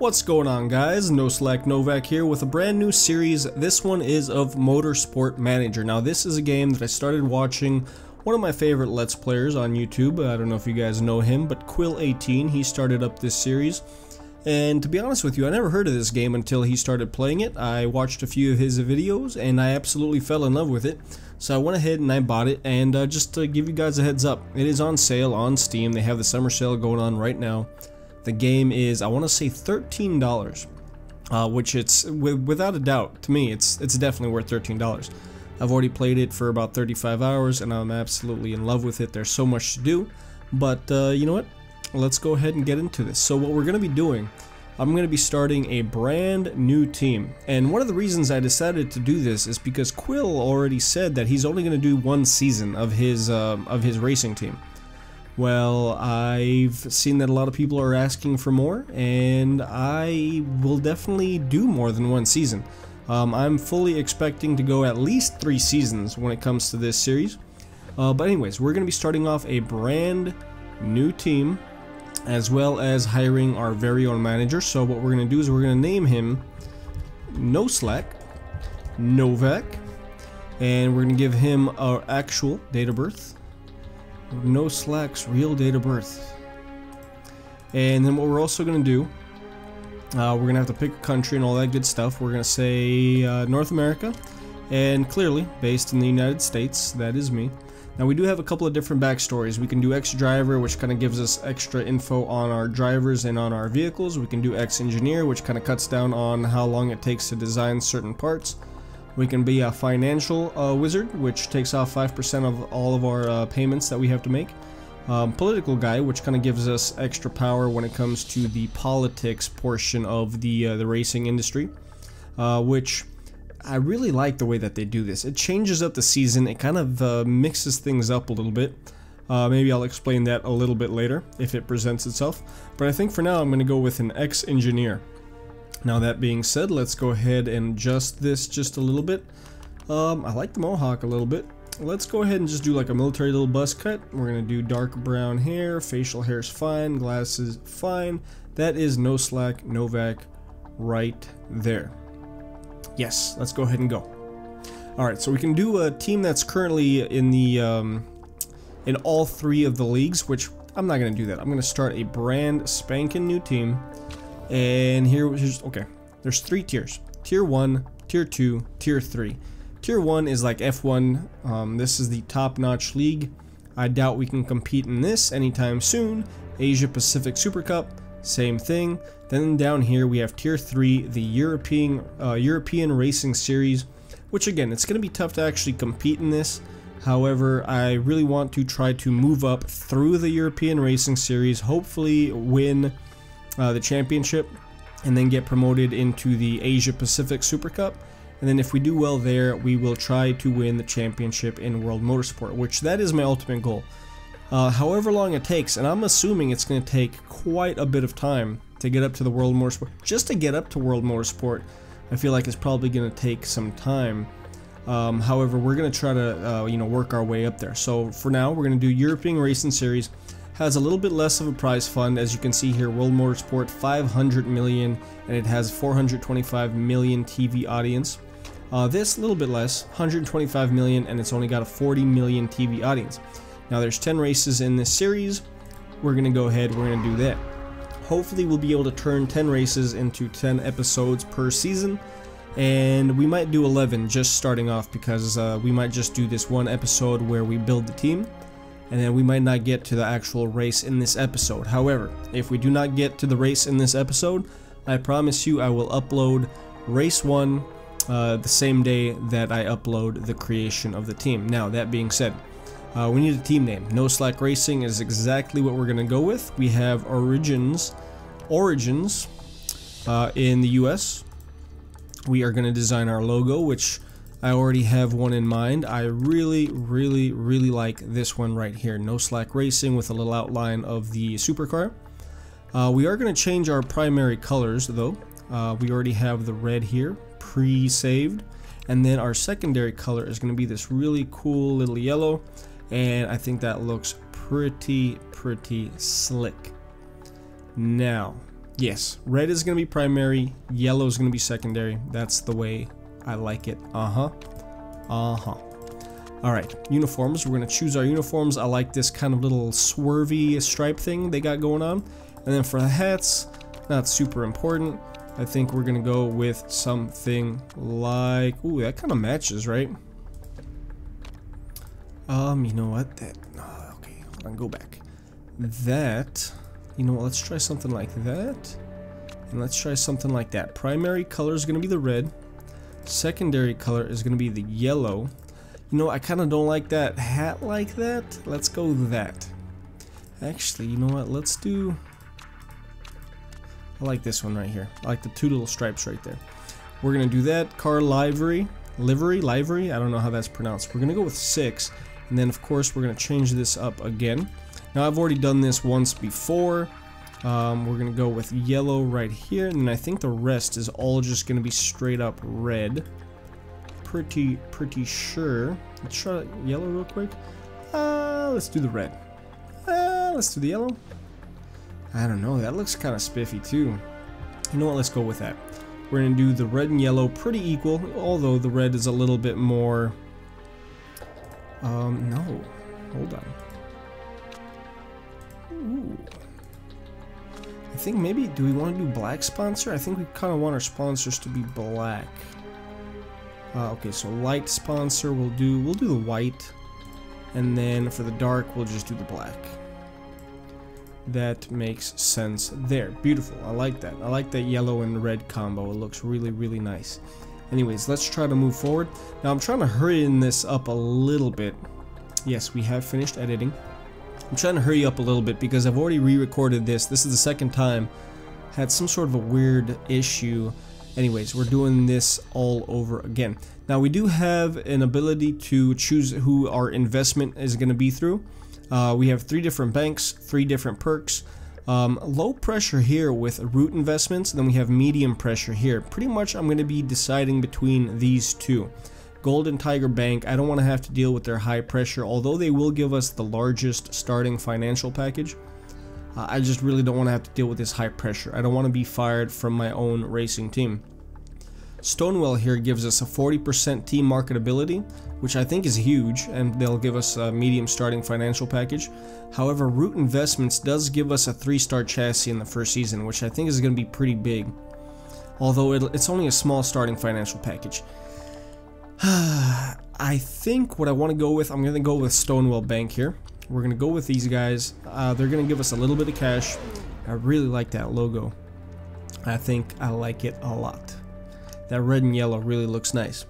What's going on, guys? No Slack Novak here with a brand new series. This one is of Motorsport Manager. Now this is a game that I started watching one of my favorite Let's Players on YouTube. I don't know if you guys know him, but Quill18, he started up this series. And to be honest with you, I never heard of this game until he started playing it. I watched a few of his videos and I absolutely fell in love with it. So I went ahead and I bought it, and just to give you guys a heads up, it is on sale on Steam. They have the summer sale going on right now. The game is, I want to say, $13, which it's without a doubt, to me, it's definitely worth $13. I've already played it for about 35 hours, and I'm absolutely in love with it. There's so much to do, but you know what? Let's go ahead and get into this. So what we're going to be doing, I'm going to be starting a brand new team. And one of the reasons I decided to do this is because Quill already said that he's only going to do one season of his racing team. Well, I've seen that a lot of people are asking for more, and I will definitely do more than one season. I'm fully expecting to go at least 3 seasons when it comes to this series. But anyways, we're going to be starting off a brand new team, as well as hiring our very own manager. So what we're going to do is we're going to name him No Slack Novak, and we're going to give him our actual date of birth. No Slack's real date of birth. And then what we're also going to do, we're going to have to pick a country and all that good stuff. We're going to say North America, and clearly based in the United States, that is me. Now we do have a couple of different backstories. We can do ex-driver, which kind of gives us extra info on our drivers and on our vehicles. We can do ex-engineer, which kind of cuts down on how long it takes to design certain parts. We can be a financial wizard, which takes off 5% of all of our payments that we have to make. Political guy, which kind of gives us extra power when it comes to the politics portion of the racing industry. Which I really like the way that they do this. It changes up the season. It kind of mixes things up a little bit. Maybe I'll explain that a little bit later if it presents itself. But I think for now I'm going to go with an ex-engineer. Now that being said, let's go ahead and adjust this just a little bit. I like the mohawk a little bit. Let's go ahead and just do like a military little buzz cut. We're going to do dark brown hair, facial hair is fine, glasses fine. That is No Slack Novak right there. Yes, let's go ahead and go. Alright, so we can do a team that's currently in the in all 3 of the leagues, which I'm not going to do that. I'm going to start a brand spanking new team. And here's okay, there's 3 tiers. Tier 1, Tier 2, Tier 3. Tier 1 is like F1. This is the top-notch league. I doubt we can compete in this anytime soon. Asia Pacific Super Cup, same thing. Then down here we have Tier 3, the European Racing Series, which again, it's going to be tough to actually compete in this. However, I really want to try to move up through the European Racing Series, hopefully win the championship, and then get promoted into the Asia Pacific Super Cup. And then if we do well there, we will try to win the championship in World Motorsport, which that is my ultimate goal. However long it takes, and I'm assuming it's going to take quite a bit of time to get up to the World Motorsport. Just to get up to World Motorsport, I feel like it's probably going to take some time. However, we're going to try to you know, work our way up there. So for now, we're going to do European Racing Series. Has a little bit less of a prize fund, as you can see here. World Motorsport, 500 million, and it has 425 million TV audience. This a little bit less, 125 million, and it's only got a 40 million TV audience. Now there's 10 races in this series. We're gonna go ahead, we're gonna do that. Hopefully we'll be able to turn 10 races into 10 episodes per season, and we might do 11 just starting off, because we might just do this one episode where we build the team. And then we might not get to the actual race in this episode. However, if we do not get to the race in this episode, I promise you I will upload race 1 the same day that I upload the creation of the team. Now that being said, we need a team name. No Slack Racing is exactly what we're going to go with. We have origins in the US. We are going to design our logo, which I already have one in mind. I really, really, really like this one right here. No Slack Racing with a little outline of the supercar. We are going to change our primary colors though. We already have the red here pre-saved. And then our secondary color is going to be this really cool little yellow. And I think that looks pretty slick. Now, Yes, red is going to be primary, yellow is going to be secondary. That's the way I like it. All right, uniforms. We're going to choose our uniforms. I like this kind of little swervy stripe thing they got going on. And then for the hats, not super important. I think we're going to go with something like, ooh, that kind of matches, right? You know what? That, okay, hold on, go back. That, you know what, let's try something like that. And let's try something like that. Primary color is going to be the red. Secondary color is going to be the yellow. You know, I kind of don't like that hat like that. Let's go with that. Actually, you know what? Let's do... I like this one right here. I like the two little stripes right there. We're going to do that. Car livery. Livery? I don't know how that's pronounced. We're going to go with 6. And then, of course, we're going to change this up again. Now, I've already done this once before. We're going to go with yellow right here. And then I think the rest is all just going to be straight up red. Pretty sure. Let's try yellow real quick. Let's do the red. Let's do the yellow. I don't know, that looks kind of spiffy too. You know what, let's go with that. We're gonna do the red and yellow pretty equal, although the red is a little bit more no, hold on. Ooh. I think maybe, do we want to do black sponsor? I think we kind of want our sponsors to be black. Okay, so light sponsor, we'll do the white, and then for the dark we'll just do the black. That makes sense there. Beautiful. I like that. I like that yellow and red combo. It looks really, really nice. Anyways, let's try to move forward. Now I'm trying to hurry this up a little bit. Yes, we have finished editing. I'm trying to hurry up a little bit because I've already re-recorded this. This is the second time. Had some sort of a weird issue. Anyways, we're doing this all over again. Now we do have an ability to choose who our investment is going to be through. We have 3 different banks, 3 different perks. Low pressure here with Root Investments, and then we have medium pressure here. Pretty much I'm going to be deciding between these two. Golden Tiger Bank, I don't want to have to deal with their high pressure, although they will give us the largest starting financial package. I just really don't want to have to deal with this high pressure. I don't want to be fired from my own racing team. Stonewell here gives us a 40% team marketability, which I think is huge, and they'll give us a medium starting financial package. However, Root Investments does give us a 3-star chassis in the first season, which I think is going to be pretty big. Although it's only a small starting financial package. I think what I want to go with, I'm going to go with Stonewell Bank here. We're going to go with these guys. They're going to give us a little bit of cash. I really like that logo. I think I like it a lot. That red and yellow really looks nice.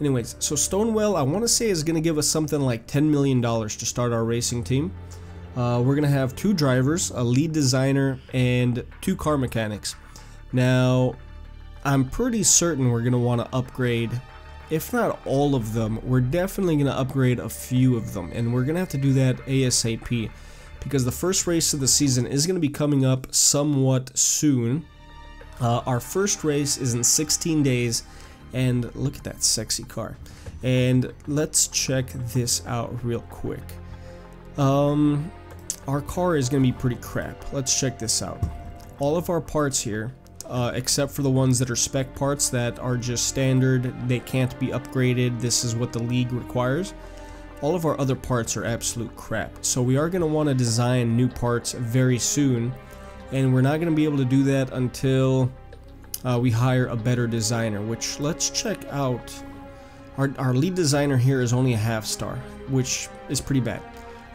Anyways, so Stonewell, I want to say, is going to give us something like $10 million to start our racing team. We're going to have 2 drivers, a lead designer, and 2 car mechanics. Now, I'm pretty certain we're going to want to upgrade, if not all of them, we're definitely going to upgrade a few of them. And we're going to have to do that ASAP, because the first race of the season is going to be coming up somewhat soon. Our first race is in 16 days, and look at that sexy car. And let's check this out real quick. Our car is going to be pretty crap. Let's check this out. All of our parts here, except for the ones that are spec parts that are just standard, they can't be upgraded, this is what the league requires. All of our other parts are absolute crap. So we are going to want to design new parts very soon. And we're not going to be able to do that until we hire a better designer, which let's check out. Our lead designer here is only a 1/2 star, which is pretty bad.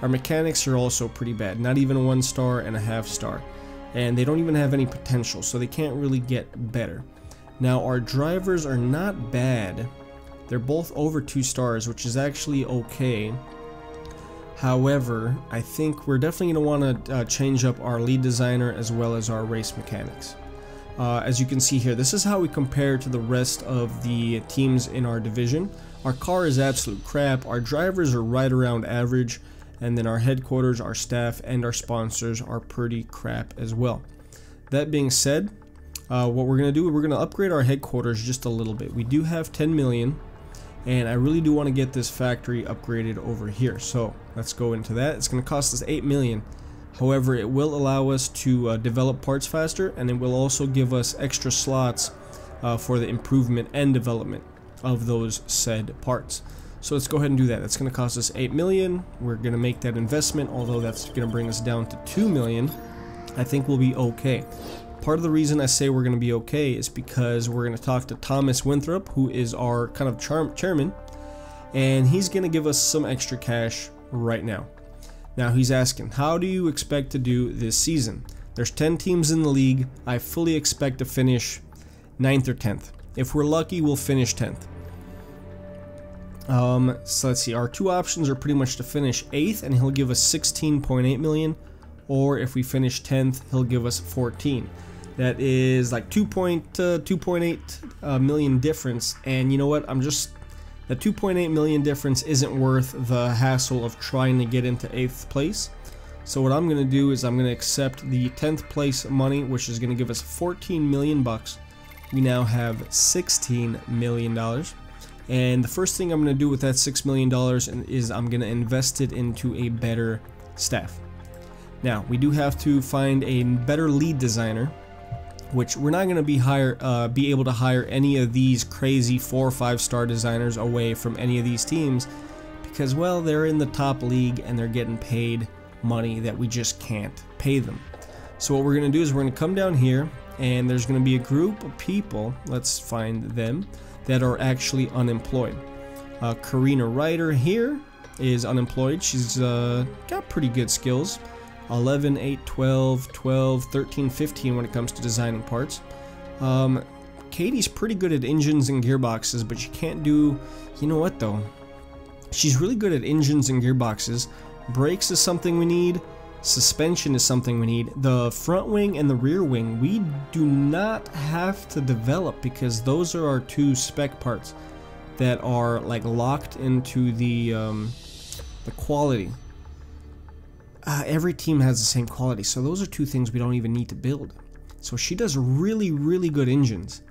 Our mechanics are also pretty bad, not even a 1 star and a 1/2 star. And they don't even have any potential, so they can't really get better. Now, our drivers are not bad. They're both over 2 stars, which is actually okay. However, I think we're definitely going to want to change up our lead designer as well as our race mechanics. As you can see here, this is how we compare to the rest of the teams in our division. Our car is absolute crap, our drivers are right around average, and then our headquarters, our staff, and our sponsors are pretty crap as well. That being said, what we're going to do, we're going to upgrade our headquarters just a little bit. We do have 10 million. And I really do want to get this factory upgraded over here. So let's go into that. It's going to cost us $8 million. However, it will allow us to develop parts faster, and it will also give us extra slots for the improvement and development of those said parts. So let's go ahead and do that. That's going to cost us $8 million. We're going to make that investment, although that's going to bring us down to $2 million. I think we'll be okay. Part of the reason I say we're going to be okay is because we're going to talk to Thomas Winthrop, who is our kind of chairman, and he's going to give us some extra cash right now. Now he's asking, how do you expect to do this season? There's 10 teams in the league. I fully expect to finish 9th or 10th. If we're lucky, we'll finish 10th. So let's see, our two options are pretty much to finish 8th, and he'll give us $16.8 million, or if we finish 10th, he'll give us 14. That is like 2.8 million difference, and you know what, that 2.8 million difference isn't worth the hassle of trying to get into 8th place. So what I'm going to do is I'm going to accept the 10th place money, which is going to give us 14 million bucks. We now have $16 million. And the first thing I'm going to do with that $6 million is I'm going to invest it into a better staff. Now, we do have to find a better lead designer, which we're not going to be able to hire any of these crazy 4- or 5-star designers away from any of these teams because, well, they're in the top league and they're getting paid money that we just can't pay them. So what we're going to do is we're going to come down here, and there's going to be a group of people, let's find them, that are actually unemployed. Karina Ryder here is unemployed. She's got pretty good skills. 11, 8, 12, 12, 13, 15 when it comes to designing parts. Katie's pretty good at engines and gearboxes, but she can't do, you know what though? She's really good at engines and gearboxes. Brakes is something we need. Suspension is something we need. The front wing and the rear wing, we do not have to develop because those are our two spec parts that are like locked into the quality. Every team has the same quality, so those are two things we don't even need to build. So she does really, really good engines.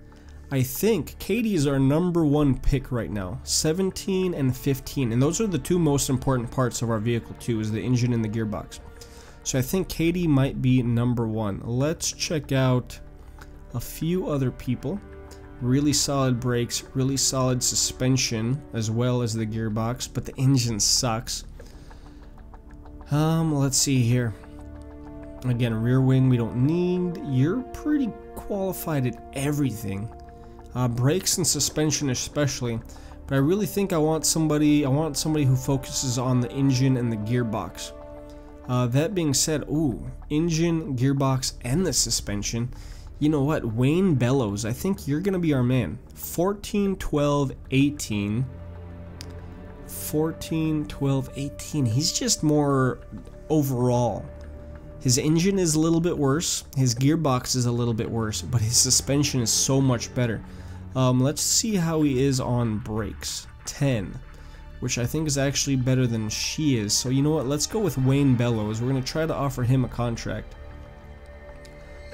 I think Katie is our number 1 pick right now, 17 and 15, and those are the two most important parts of our vehicle too, is the engine and the gearbox. So I think Katie might be number 1. Let's check out a few other people. Really solid brakes, really solid suspension, as well as the gearbox, but the engine sucks. Let's see here. Again, rear wing we don't need. You're pretty qualified at everything. Brakes and suspension especially. But I really think I want somebody who focuses on the engine and the gearbox. That being said, ooh, engine, gearbox, and the suspension. You know what? Wayne Bellows, I think you're going to be our man. 14, 12, 18. 14, 12, 18. He's just more overall. His engine is a little bit worse. His gearbox is a little bit worse, but his suspension is so much better. Let's see how he is on brakes. 10, which I think is actually better than she is. So you know what? Let's go with Wayne Bellows. We're going to try to offer him a contract.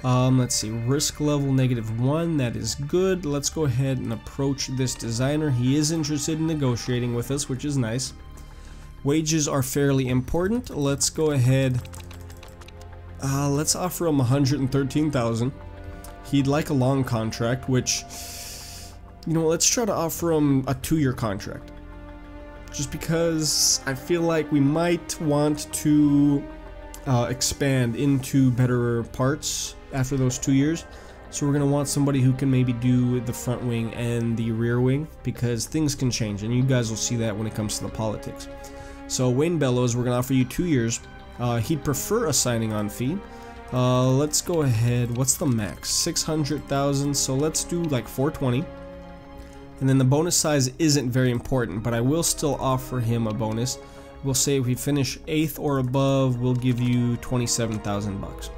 Let's see. Risk level -1. That is good. Let's go ahead and approach this designer. He is interested in negotiating with us, which is nice. Wages are fairly important. Let's go ahead. Let's offer him $113,000. He'd like a long contract, which, you know, let's try to offer him a 2-year contract. Just because I feel like we might want to expand into better parts after those 2 years. So we're going to want somebody who can maybe do the front wing and the rear wing, because things can change, and you guys will see that when it comes to the politics. So Wayne Bellows, we're going to offer you 2 years. He'd prefer a signing on fee. Let's go ahead. What's the max? 600,000. So let's do like 420. And then the bonus size isn't very important, but I will still offer him a bonus. We'll say if we finish 8th or above, we'll give you 27,000 bucks.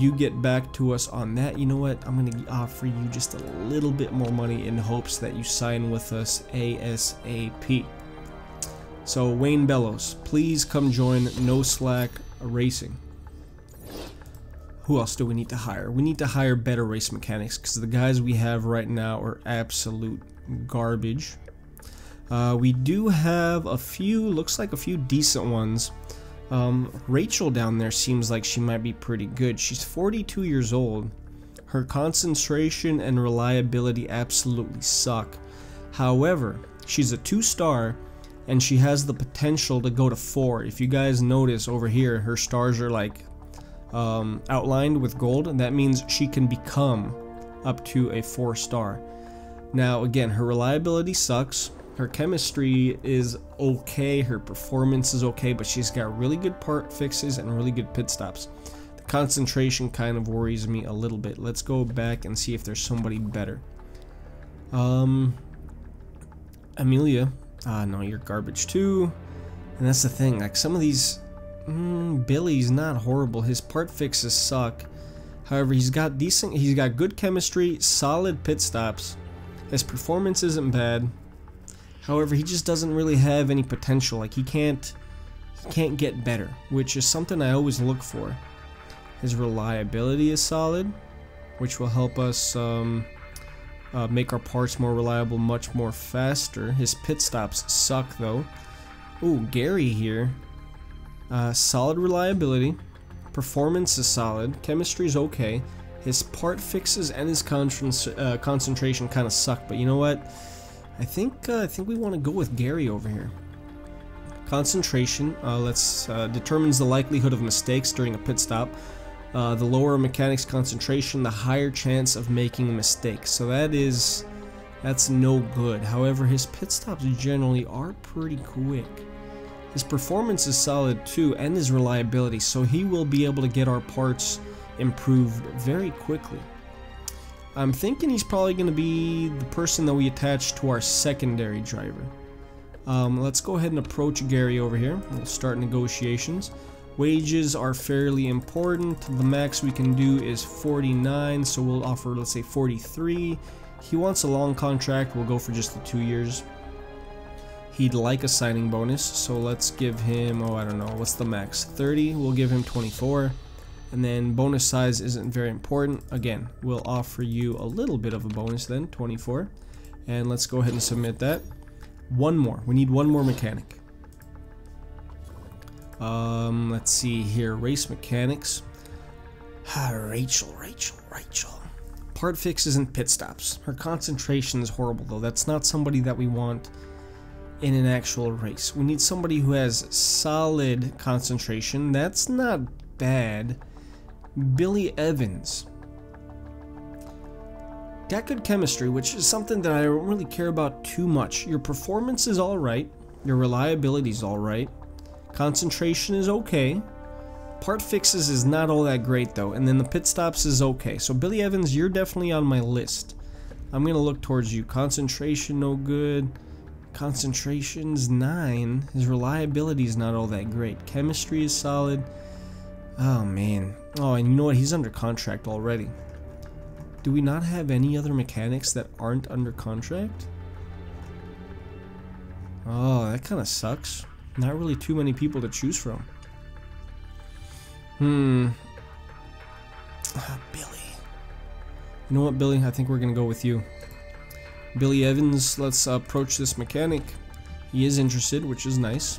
You get back to us on that. You know what? I'm going to offer you just a little bit more money in hopes that you sign with us ASAP. So Wayne Bellows, please come join No Slack Racing. Who else do we need to hire? We need to hire better race mechanics because the guys we have right now are absolute garbage. We do have a few, looks like a few decent ones. Rachel down there seems like she might be pretty good. She's 42 years old. Her concentration and reliability absolutely suck. However, she's a 2-star and she has the potential to go to 4. If you guys notice over here, her stars are like outlined with gold, and that means she can become up to a 4-star. Now again, her reliability sucks. Her chemistry is okay, her performance is okay, but she's got really good part fixes and really good pit stops. The concentration kind of worries me a little bit. Let's go back and see if there's somebody better. Amelia. No, you're garbage too. And that's the thing, like some of these... Billy's not horrible. His part fixes suck. However, he's got good chemistry, solid pit stops. His performance isn't bad. However, he just doesn't really have any potential. Like he can't get better, which is something I always look for. His reliability is solid, which will help us make our parts more reliable much more faster. His pit stops suck though. Ooh, Gary here. Solid reliability, performance is solid, chemistry is okay. His part fixes and his concentration kind of suck, but you know what? I think we want to go with Gary over here. Concentration determines the likelihood of mistakes during a pit stop. The lower a mechanic's concentration, the higher chance of making a mistake. So that's no good. However, his pit stops generally are pretty quick. His performance is solid too, and his reliability. So he will be able to get our parts improved very quickly. I'm thinking he's probably going to be the person that we attach to our secondary driver. Let's go ahead and approach Gary over here. We'll start negotiations. Wages are fairly important. The max we can do is 49, so we'll offer, let's say, 43. He wants a long contract. We'll go for just the 2 years. He'd like a signing bonus, so let's give him, oh, I don't know, what's the max? 30. We'll give him 24. And then bonus size isn't very important. Again, we'll offer you a little bit of a bonus then, 24. And let's go ahead and submit that. One more. We need one more mechanic. Let's see here. Race mechanics. Ah, Rachel. Part fixes and pit stops. Her concentration is horrible though. That's not somebody that we want in an actual race. We need somebody who has solid concentration. That's not bad. Billy Evans got good chemistry, which is something that I don't really care about too much. Your performance is alright, your reliability is alright, concentration is okay, part fixes is not all that great though, and then the pit stops is okay. So Billy Evans, you're definitely on my list. I'm gonna look towards you. Concentration no good, concentration's 9, his reliability is not all that great, chemistry is solid. Oh man, oh, and you know what, he's under contract already. Do we not have any other mechanics that aren't under contract? Oh, that kind of sucks. Not really too many people to choose from. Billy. You know what, Billy, I think we're gonna go with you. Billy Evans, let's approach this mechanic. He is interested, which is nice.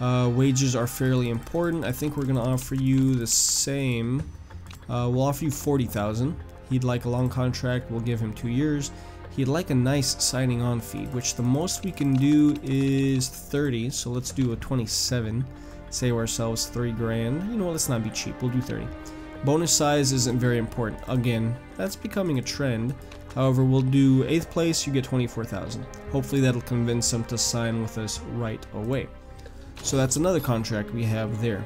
Wages are fairly important. I think we're going to offer you the same. We'll offer you 40,000. He'd like a long contract. We'll give him 2 years. He'd like a nice signing on fee, which the most we can do is 30. So let's do a 27. Save ourselves 3 grand. You know what? Let's not be cheap. We'll do 30. Bonus size isn't very important. Again, that's becoming a trend. However, we'll do 8th place. You get 24,000. Hopefully that'll convince him to sign with us right away. So that's another contract we have there.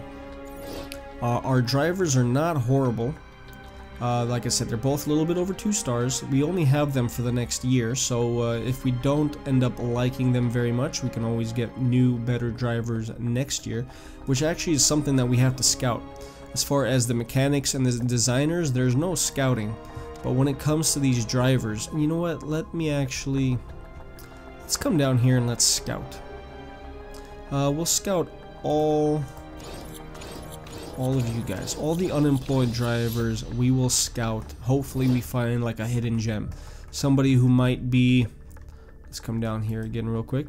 Our drivers are not horrible. Like I said, they're both a little bit over 2 stars. We only have them for the next year, so if we don't end up liking them very much, we can always get new, better drivers next year, which actually is something that we have to scout. As far as the mechanics and the designers, there's no scouting. But when it comes to these drivers, you know what? Let's come down here and let's scout. We'll scout all of you guys, all the unemployed drivers. We will scout. Hopefully we find like a hidden gem, somebody who might be, let's come down here again real quick,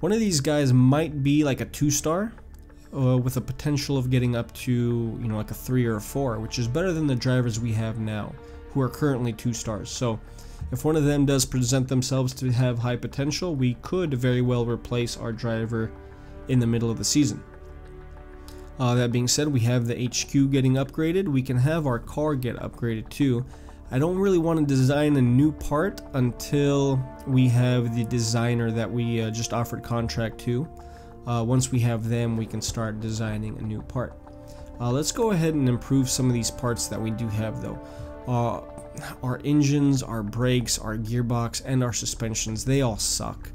one of these guys might be like a 2-star with a potential of getting up to, you know, like a 3 or a 4, which is better than the drivers we have now, who are currently 2 stars. So if one of them does present themselves to have high potential, we could very well replace our driver in the middle of the season. That being said, we have the HQ getting upgraded. We can have our car get upgraded too. I don't really want to design a new part until we have the designer that we just offered contract to. Once we have them, we can start designing a new part. Let's go ahead and improve some of these parts that we do have though. Our engines, our brakes, our gearbox, and our suspensions, they all suck.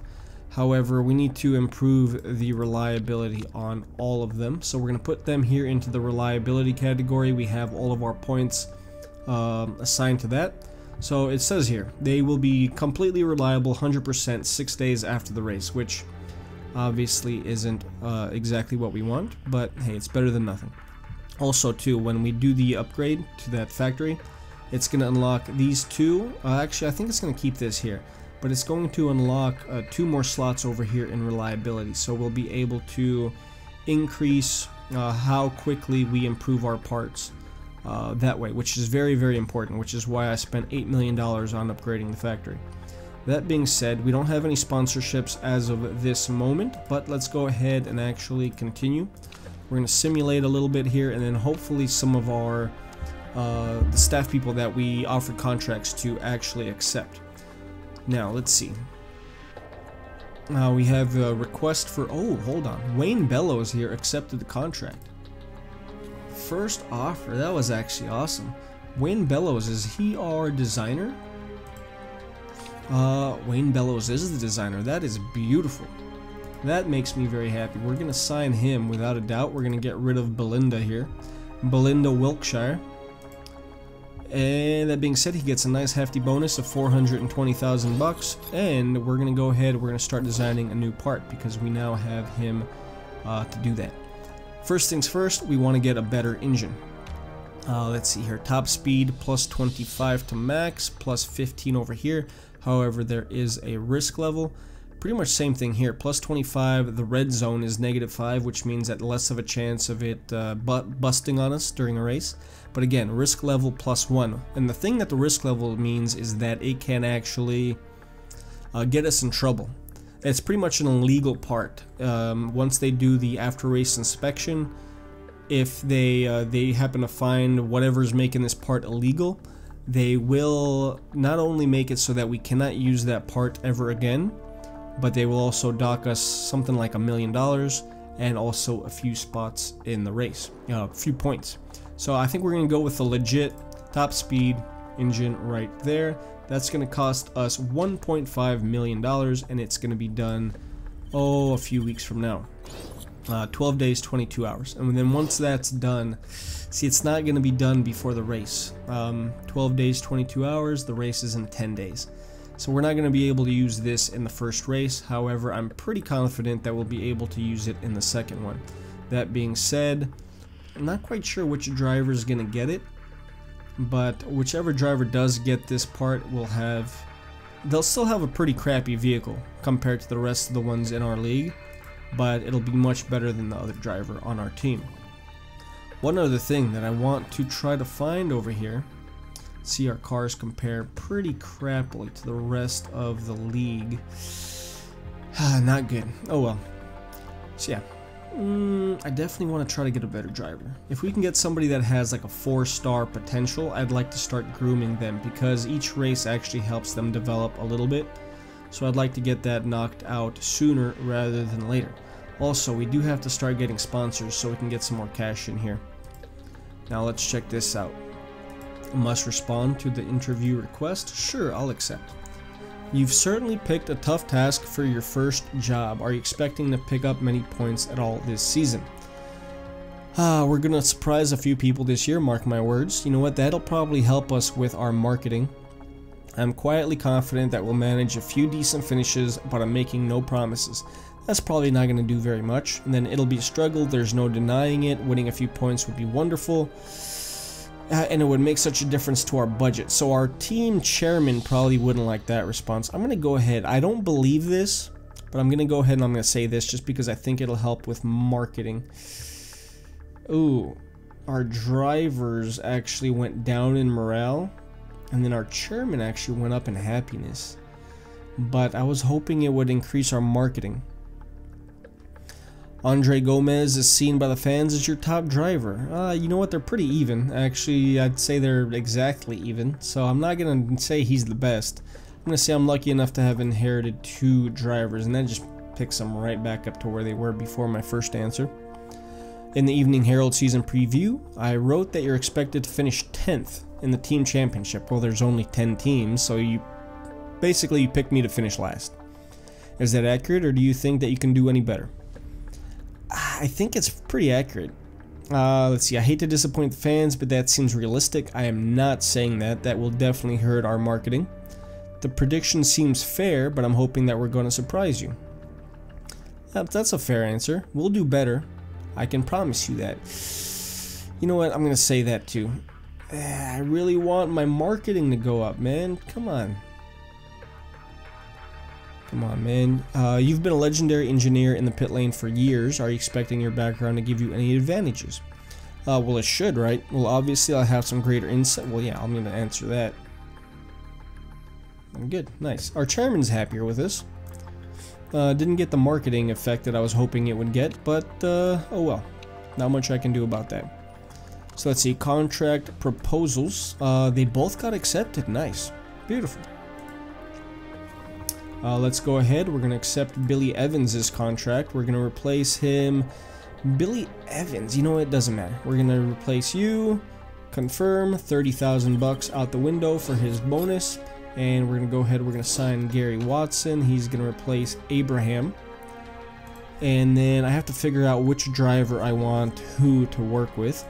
However, we need to improve the reliability on all of them. So we're going to put them here into the reliability category. We have all of our points assigned to that. So it says here, they will be completely reliable 100% 6 days after the race, which obviously isn't exactly what we want, but hey, it's better than nothing. Also too, when we do the upgrade to that factory, it's going to unlock these two. Actually, I think it's going to keep this here, but it's going to unlock 2 more slots over here in reliability. So we'll be able to increase how quickly we improve our parts that way, which is very, very important, which is why I spent $8 million on upgrading the factory. That being said, we don't have any sponsorships as of this moment, but let's go ahead and actually continue. We're going to simulate a little bit here, and then hopefully some of our the staff people that we offered contracts to actually accept. Now let's see. We have a request for, oh hold on, Wayne Bellows here accepted the contract. First offer, that was actually awesome. Wayne Bellows, is he our designer? Wayne Bellows is the designer. That is beautiful. That makes me very happy. We're gonna sign him without a doubt. We're gonna get rid of Belinda here, Belinda Wilkshire. And that being said, he gets a nice hefty bonus of 420,000 bucks, and we're gonna go ahead, we're gonna start designing a new part because we now have him to do that. First things first, we want to get a better engine. Let's see here, top speed plus 25 to max, plus 15 over here. However, there is a risk level. Pretty much same thing here, plus 25, the red zone is -5, which means that less of a chance of it busting on us during a race. But again, risk level +1. And the thing that the risk level means is that it can actually get us in trouble. It's pretty much an illegal part. Once they do the after race inspection, if they happen to find whatever's making this part illegal, they will not only make it so that we cannot use that part ever again, but they will also dock us something like $1 million and also a few spots in the race, a few points. So I think we're going to go with the legit top speed engine right there. That's going to cost us $1.5 million and it's going to be done, oh, a few weeks from now. 12 days, 22 hours. And then once that's done, see, it's not going to be done before the race. 12 days, 22 hours, the race is in 10 days. So we're not going to be able to use this in the first race. However, I'm pretty confident that we'll be able to use it in the second one. That being said, I'm not quite sure which driver is going to get it, but whichever driver does get this part will have, they'll still have a pretty crappy vehicle compared to the rest of the ones in our league, but it'll be much better than the other driver on our team. One other thing that I want to try to find over here, see our cars compare pretty crappily to the rest of the league. Not good. Oh well. So yeah, I definitely want to try to get a better driver. If we can get somebody that has like a 4-star potential, I'd like to start grooming them because each race actually helps them develop a little bit. So I'd like to get that knocked out sooner rather than later. Also, we do have to start getting sponsors so we can get some more cash in here. Now let's check this out. Must respond to the interview request. Sure, I'll accept. You've certainly picked a tough task for your first job. Are you expecting to pick up many points at all this season? We're gonna surprise a few people this year, mark my words. You know what, that'll probably help us with our marketing. I'm quietly confident that we'll manage a few decent finishes, but I'm making no promises. That's probably not gonna do very much, and then it'll be a struggle, there's no denying it. Winning a few points would be wonderful. And it would make such a difference to our budget. So our team chairman probably wouldn't like that response. I'm going to go ahead. I don't believe this, But I'm gonna go ahead and I'm gonna say this just because I think it'll help with marketing. Ooh, our drivers actually went down in morale, and then our chairman actually went up in happiness. But I was hoping it would increase our marketing. Andre Gomez is seen by the fans as your top driver. You know what? They're pretty even. Actually, I'd say they're exactly even. So I'm not going to say he's the best. I'm going to say I'm lucky enough to have inherited two drivers. And that just picks them right back up to where they were before my first answer. In the Evening Herald season preview, I wrote that you're expected to finish 10th in the team championship. Well, there's only 10 teams, so you basically picked me to finish last. Is that accurate, or do you think that you can do any better? I think it's pretty accurate. Let's see, I hate to disappoint the fans, but that seems realistic. I am not saying that. That will definitely hurt our marketing. The prediction seems fair, but I'm hoping that we're going to surprise you. That's a fair answer. We'll do better. I can promise you that. You know what? I'm going to say that too. I really want my marketing to go up, man. Come on. Come on, man. You've been a legendary engineer in the pit lane for years. Are you expecting your background to give you any advantages? Well, it should, right? Well, obviously, I'll have some greater insight. Well, yeah, I'm going to answer that. I'm good. Nice. Our chairman's happier with us. Didn't get the marketing effect that I was hoping it would get, but oh well. Not much I can do about that. So let's see. Contract proposals. They both got accepted. Nice. Beautiful. Let's go ahead. We're going to accept Billy Evans' contract. We're going to replace him. Billy Evans. You know what? It doesn't matter. We're going to replace you. Confirm. 30,000 bucks out the window for his bonus. And we're going to go ahead. We're going to sign Gary Watson. He's going to replace Abraham. And then I have to figure out which driver I want who to work with.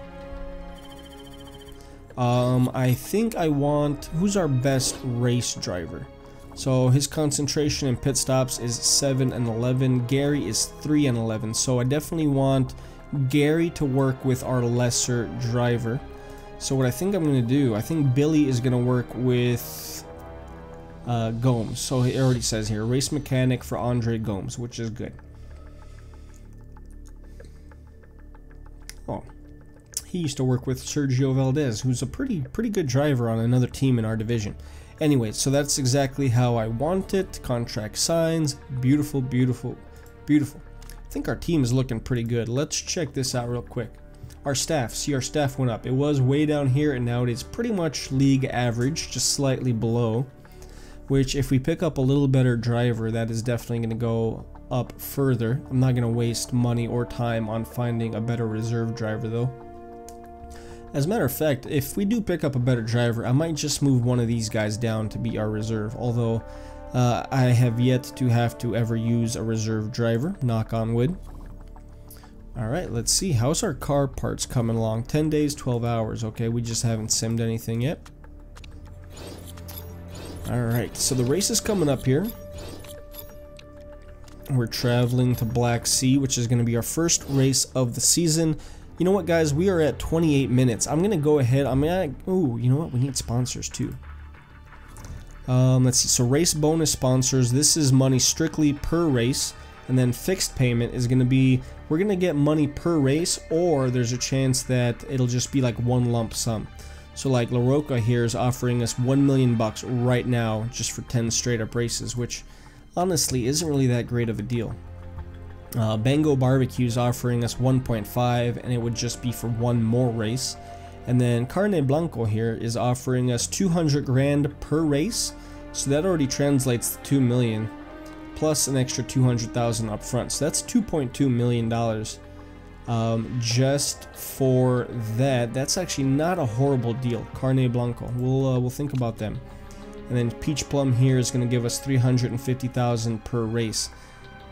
I think I want... Who's our best race driver? So his concentration in pit stops is 7 and 11. Gary is 3 and 11. So I definitely want Gary to work with our lesser driver. So what I think I'm going to do, I think Billy is going to work with Gomes. So it already says here, race mechanic for Andre Gomes, which is good. Oh, he used to work with Sergio Valdez, who's a pretty good driver on another team in our division. Anyway, so that's exactly how I want it. Contract signs. Beautiful, beautiful, beautiful. I think our team is looking pretty good. Let's check this out real quick. Our staff. See, our staff went up. It was way down here, and now it is pretty much league average, just slightly below. Which, if we pick up a little better driver, that is definitely going to go up further. I'm not going to waste money or time on finding a better reserve driver, though. As a matter of fact, if we do pick up a better driver, I might just move one of these guys down to be our reserve, although I have yet to have to ever use a reserve driver, knock on wood. Alright, let's see. How's our car parts coming along? 10 days, 12 hours. Okay, we just haven't simmed anything yet. Alright, so the race is coming up here. We're traveling to Black Sea, which is going to be our first race of the season. You know what, guys? We are at 28 minutes. I'm going to go ahead. Oh, you know what? We need sponsors, too. Let's see. So, race bonus sponsors. This is money strictly per race. And then fixed payment is going to be... We're going to get money per race, or there's a chance that it'll just be like one lump sum. So, like, LaRoca here is offering us $1 million right now just for 10 straight-up races, which, honestly, isn't really that great of a deal. Bango Barbecue is offering us 1.5, and it would just be for one more race. And then Carne Blanco here is offering us 200 grand per race, so that already translates to 2 million plus an extra 200,000 up front. So that's $2.2 million just for that. That's actually not a horrible deal. Carne Blanco. We'll think about them. And then Peach Plum here is going to give us 350,000 per race.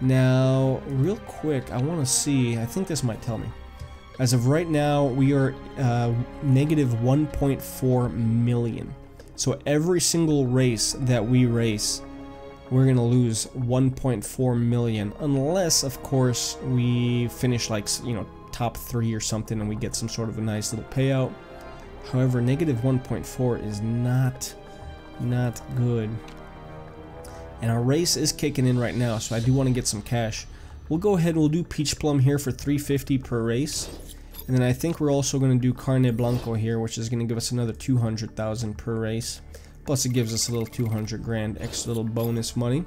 Now, real quick, I want to see, I think this might tell me. As of right now, we are negative 1.4 million. So every single race that we race, we're going to lose 1.4 million. Unless, of course, we finish like, you know, top 3 or something and we get some sort of a nice little payout. However, negative 1.4 is not good. and our race is kicking in right now, so I do want to get some cash. We'll go ahead and we'll do Peach Plum here for $350 per race, and then I think we're also going to do Carne Blanco here, which is going to give us another $200,000 per race. Plus it gives us a little $200,000 extra little bonus money.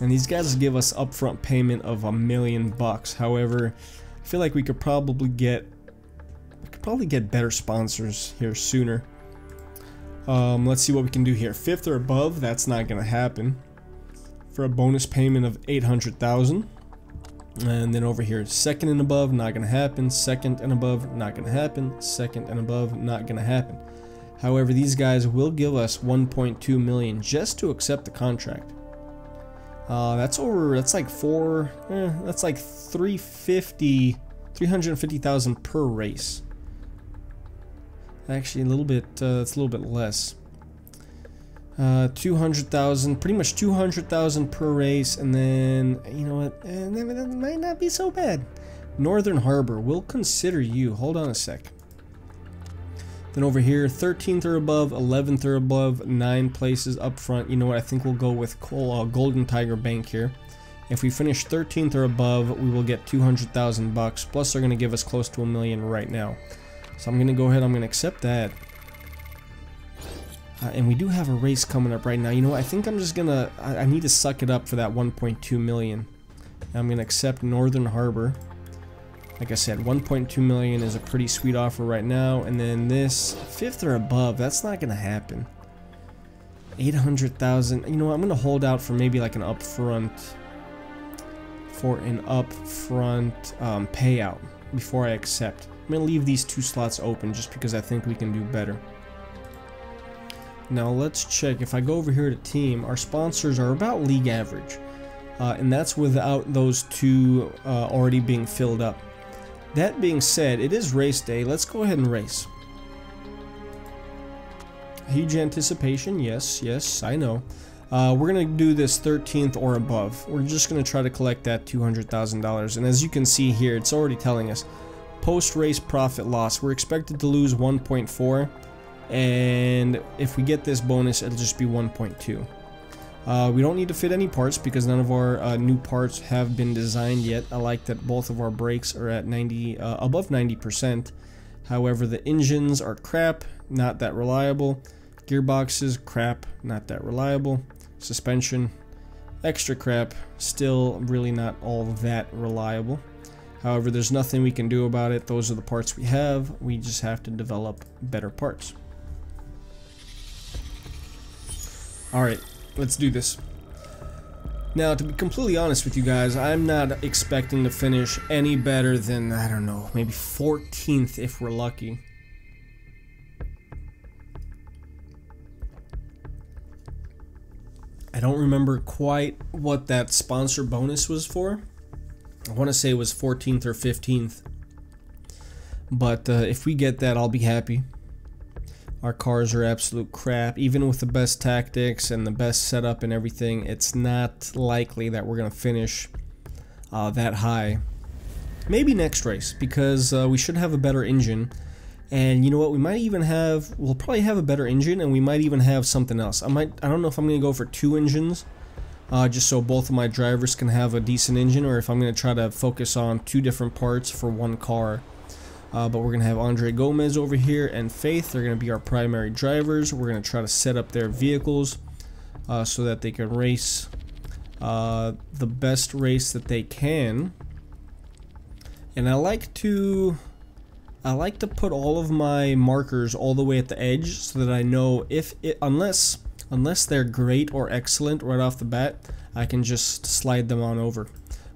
And these guys give us upfront payment of $1 million. However, I feel like we could probably get better sponsors here sooner. Let's see what we can do here. Fifth or above, that's not gonna happen. For a bonus payment of $800,000. And then over here, second and above, not gonna happen. Second and above, not gonna happen. Second and above, not gonna happen. However, these guys will give us $1.2 million just to accept the contract. That's over. That's like that's like $350,000 per race. Actually, a little bit. It's a little bit less. 200,000, pretty much 200,000 per race, and then you know what? And that might not be so bad. Northern Harbor, we'll consider you. Hold on a sec. Then over here, 13th or above, 11th or above, 9 places up front. You know what? I think we'll go with Golden Tiger Bank here. If we finish 13th or above, we will get $200,000. Plus, they're going to give us close to $1 million right now. So I'm going to go ahead. I'm going to accept that. And we do have a race coming up right now. You know what? I think I'm just going to... I need to suck it up for that $1.2 million. And I'm going to accept Northern Harbor. Like I said, $1.2 million is a pretty sweet offer right now. And then this, fifth or above, that's not going to happen. $800,000. You know what? I'm going to hold out for maybe like an upfront, payout before I accept. I'm going to leave these two slots open just because I think we can do better. Now let's check. If I go over here to team, our sponsors are about league average. And that's without those two already being filled up. That being said, it is race day. Let's go ahead and race. Huge anticipation. Yes, yes, I know. We're going to do this 13th or above. We're just going to try to collect that $200,000. And as you can see here, it's already telling us post-race profit loss. We're expected to lose 1.4. And if we get this bonus, it'll just be 1.2. We don't need to fit any parts because none of our new parts have been designed yet. I like that both of our brakes are at above 90%. However, the engines are crap, not that reliable. Gearboxes, crap, not that reliable. Suspension, extra crap, still really not all that reliable. However, there's nothing we can do about it. Those are the parts we have. We just have to develop better parts. All right. Let's do this. Now, to be completely honest with you guys, I'm not expecting to finish any better than, I don't know, maybe 14th if we're lucky. I don't remember quite what that sponsor bonus was for. I want to say it was 14th or 15th. But if we get that, I'll be happy. Our cars are absolute crap. Even with the best tactics and the best setup and everything, it's not likely that we're going to finish that high. Maybe next race, because we should have a better engine. And you know what? We might even have... We'll probably have a better engine, and we might even have something else. I don't know if I'm going to go for 2 engines, just so both of my drivers can have a decent engine, or if I'm going to try to focus on 2 different parts for 1 car. But we're going to have Andre Gomez over here and Faith. They're going to be our primary drivers. We're going to try to set up their vehicles so that they can race the best race that they can. And I like to put all of my markers all the way at the edge so that I know if it, unless they're great or excellent right off the bat, I can just slide them on over.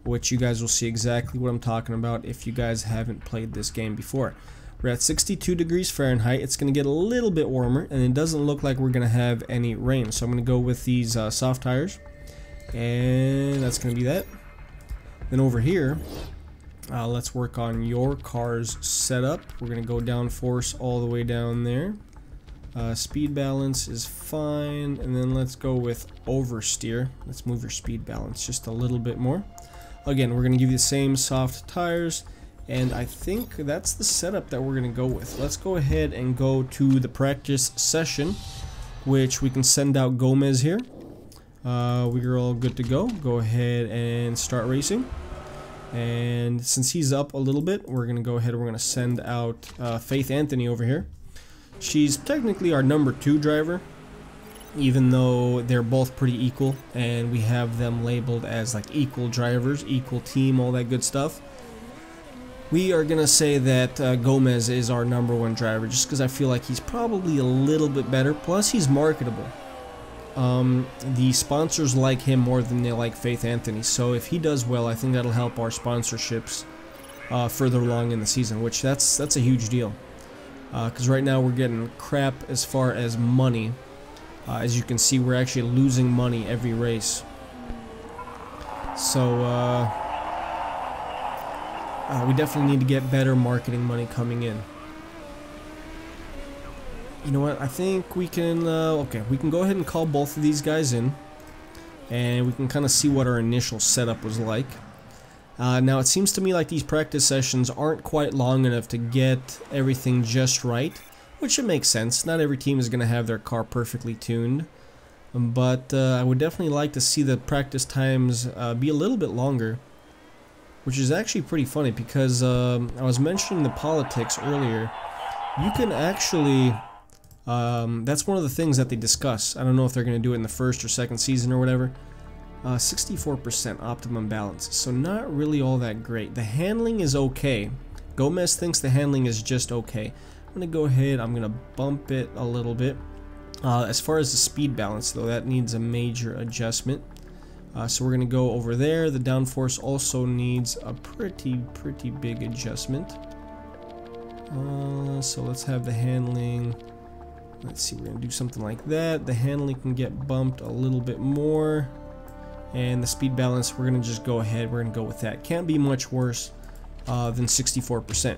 Which you guys will see exactly what I'm talking about if you guys haven't played this game before. We're at 62 degrees Fahrenheit. It's going to get a little bit warmer, and it doesn't look like we're going to have any rain. So I'm going to go with these soft tires, and that's going to be that. Then over here, let's work on your car's setup. We're going to go downforce all the way down there. Speed balance is fine, and then let's go with oversteer. Let's move your speed balance just a little bit more. Again, we're going to give you the same soft tires, and I think that's the setup that we're going to go with. Let's go ahead and go to the practice session, which we can send out Gomez here. We're all good to go. Go ahead and start racing. And since he's up a little bit, we're going to go ahead and we're going to send out Faith Anthony over here. She's technically our number two driver, even though they're both pretty equal, and we have them labeled as like equal drivers, equal team, all that good stuff. We are going to say that Gomez is our number one driver, just because I feel like he's probably a little bit better, plus he's marketable. The sponsors like him more than they like Faith Anthony, so if he does well, I think that'll help our sponsorships further along in the season, which that's a huge deal. Because right now we're getting crap as far as money. As you can see, we're actually losing money every race. So we definitely need to get better marketing money coming in. You know what? I think we can. Okay, we can go ahead and call both of these guys in, and we can kind of see what our initial setup was like. Now it seems to me like these practice sessions aren't quite long enough to get everything just right, which it makes sense. Not every team is going to have their car perfectly tuned, but I would definitely like to see the practice times be a little bit longer, which is actually pretty funny because I was mentioning the politics earlier. You can actually, that's one of the things that they discuss. I don't know if they're going to do it in the first or second season or whatever. 64% optimum balance, so not really all that great. The handling is okay. Gomez thinks the handling is just okay. I'm going to go ahead, I'm going to bump it a little bit. As far as the speed balance though, that needs a major adjustment. So we're going to go over there. The downforce also needs a pretty big adjustment. So let's have the handling. Let's see, we're going to do something like that. The handling can get bumped a little bit more. And the speed balance, we're going to just go ahead, we're going to go with that. Can't be much worse than 64%.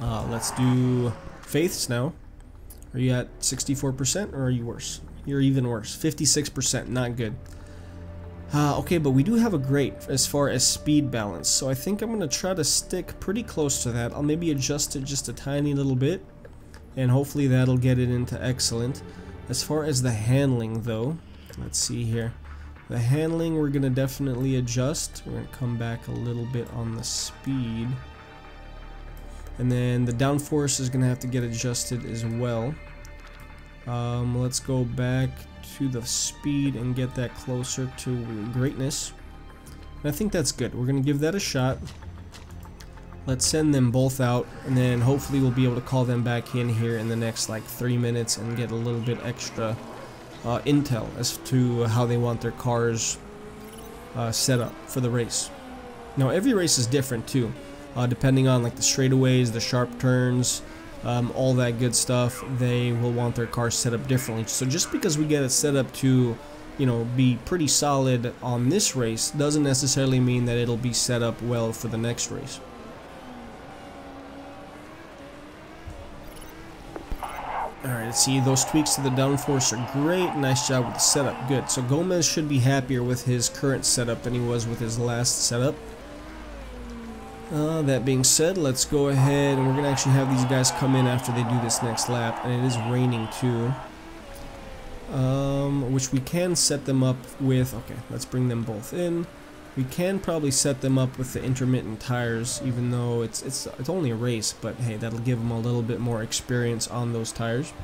Let's do Faith's now. Are you at 64% or are you worse? You're even worse. 56%, not good. Okay, but we do have a great as far as speed balance. So I think I'm going to try to stick pretty close to that. I'll maybe adjust it just a tiny little bit. And hopefully that'll get it into excellent. As far as the handling though, let's see here. The handling we're going to definitely adjust. We're going to come back a little bit on the speed. And then the downforce is going to have to get adjusted as well. Let's go back to the speed and get that closer to greatness. And I think that's good. We're going to give that a shot. Let's send them both out. And then hopefully we'll be able to call them back in here in the next like 3 minutes and get a little bit extra intel as to how they want their cars set up for the race. Now every race is different too, depending on like the straightaways, the sharp turns, all that good stuff. They will want their cars set up differently. So just because we get it set up to, you know, be pretty solid on this race doesn't necessarily mean that it'll be set up well for the next race. Alright, see, those tweaks to the downforce are great. Nice job with the setup. Good. So Gomez should be happier with his current setup than he was with his last setup. That being said, let's go ahead and we're going to actually have these guys come in after they do this next lap. And it is raining too. Which we can set them up with. Okay, let's bring them both in. We can probably set them up with the intermittent tires, even though it's only a race, but hey, that'll give them a little bit more experience on those tires.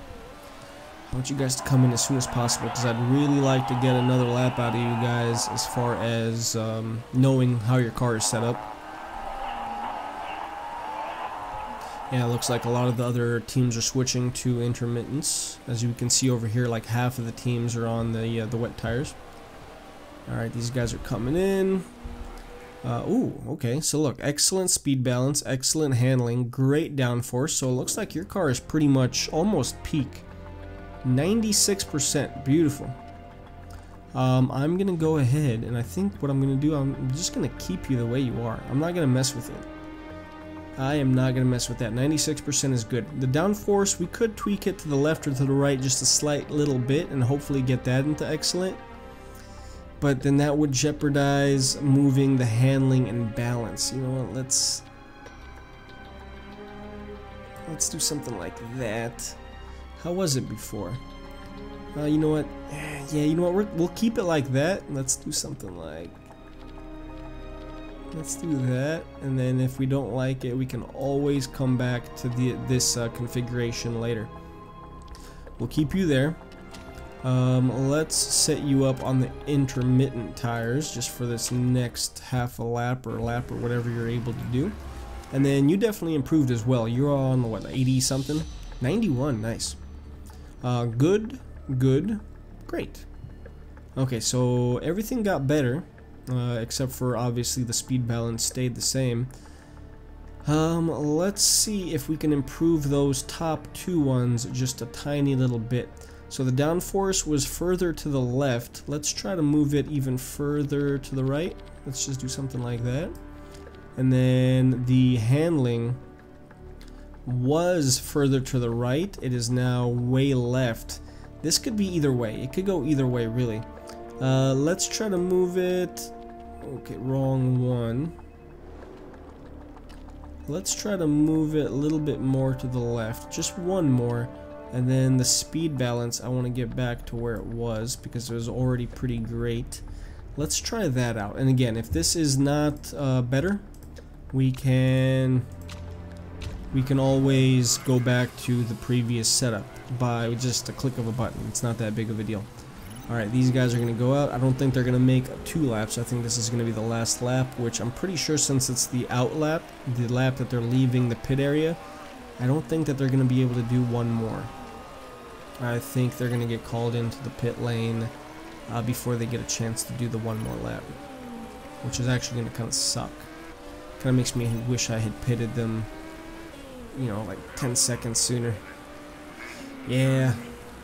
I want you guys to come in as soon as possible because I'd really like to get another lap out of you guys as far as knowing how your car is set up. Yeah, it looks like a lot of the other teams are switching to intermittents. As you can see over here, like half of the teams are on the wet tires. Alright, these guys are coming in. Ooh, okay, so look, excellent speed balance, excellent handling, great downforce. So it looks like your car is pretty much almost peak. 96%, beautiful. I'm going to go ahead and I think what I'm going to do, I'm just going to keep you the way you are. I'm not going to mess with it. I am not going to mess with that. 96% is good. The downforce, we could tweak it to the left or to the right just a slight little bit and hopefully get that into excellent. But then that would jeopardize moving the handling and balance. You know what, let's do something like that. How was it before? You know what, Yeah, you know what, we'll keep it like that. Let's do something like... let's do that, and then if we don't like it, we can always come back to this configuration later. We'll keep you there. Let's set you up on the intermittent tires just for this next half a lap or lap or whatever you're able to do. And then you definitely improved as well. You're on, what, 80 something? 91, nice. Good, good, great. Okay, so everything got better, except for obviously the speed balance stayed the same. Let's see if we can improve those top 2 ones just a tiny little bit. So the downforce was further to the left. Let's try to move it even further to the right. Let's just do something like that. And then the handling was further to the right. It is now way left. This could be either way. It could go either way, really. Let's try to move it. Okay, wrong one. Let's try to move it a little bit more to the left. Just one more. And then the speed balance, I want to get back to where it was because it was already pretty great. Let's try that out. And again, if this is not better, we can always go back to the previous setup by just a click of a button. It's not that big of a deal. Alright, these guys are going to go out. I don't think they're going to make 2 laps. I think this is going to be the last lap, which I'm pretty sure, since it's the out lap, the lap that they're leaving the pit area, I don't think that they're going to be able to do one more. I think they're going to get called into the pit lane before they get a chance to do the one more lap, which is actually going to kind of suck. Kind of makes me wish I had pitted them, you know, like 10 seconds sooner. Yeah,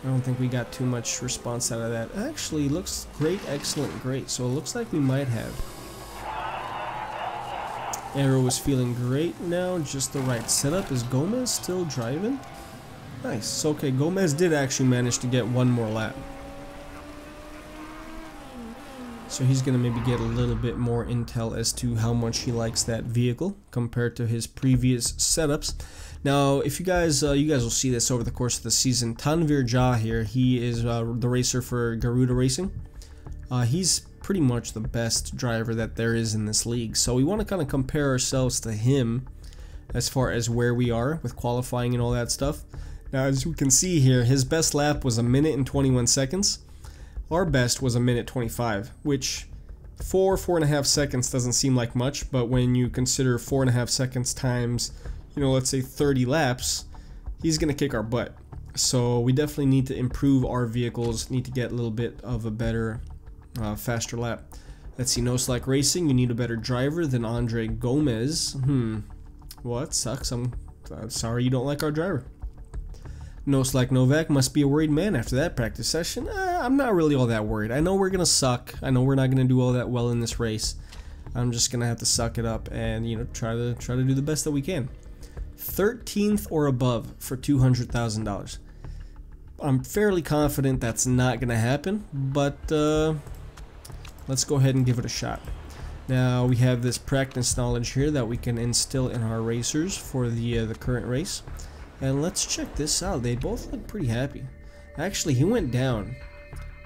I don't think we got too much response out of that. Actually, looks great, excellent, great. So it looks like we might have. Arrow is feeling great now, just the right setup. Is Gomez still driving? Nice. Okay, Gomez did actually manage to get one more lap. So he's going to maybe get a little bit more intel as to how much he likes that vehicle compared to his previous setups. Now, if you guys will see this over the course of the season, Tanvir Jah here, he is the racer for Garuda Racing. He's pretty much the best driver that there is in this league. So we want to kind of compare ourselves to him as far as where we are with qualifying and all that stuff. Now, as you can see here, his best lap was 1 minute and 21 seconds. Our best was 1 minute 25, which four and a half seconds doesn't seem like much, but when you consider 4.5 seconds times, you know, let's say 30 laps, he's gonna kick our butt. So we definitely need to improve our vehicles, need to get a little bit of a better faster lap. Let's see, No Slack Racing, you need a better driver than Andre Gomez. Well, that sucks. I'm sorry you don't like our driver. No Slack Novak must be a worried man after that practice session. I'm not really all that worried. I know we're gonna suck. I know we're not gonna do all that well in this race. I'm just gonna have to suck it up and, you know, try to do the best that we can. 13th or above for $200,000. I'm fairly confident that's not gonna happen, but let's go ahead and give it a shot. Now we have this practice knowledge here that we can instill in our racers for the current race. And let's check this out. They both look pretty happy. Actually, he went down.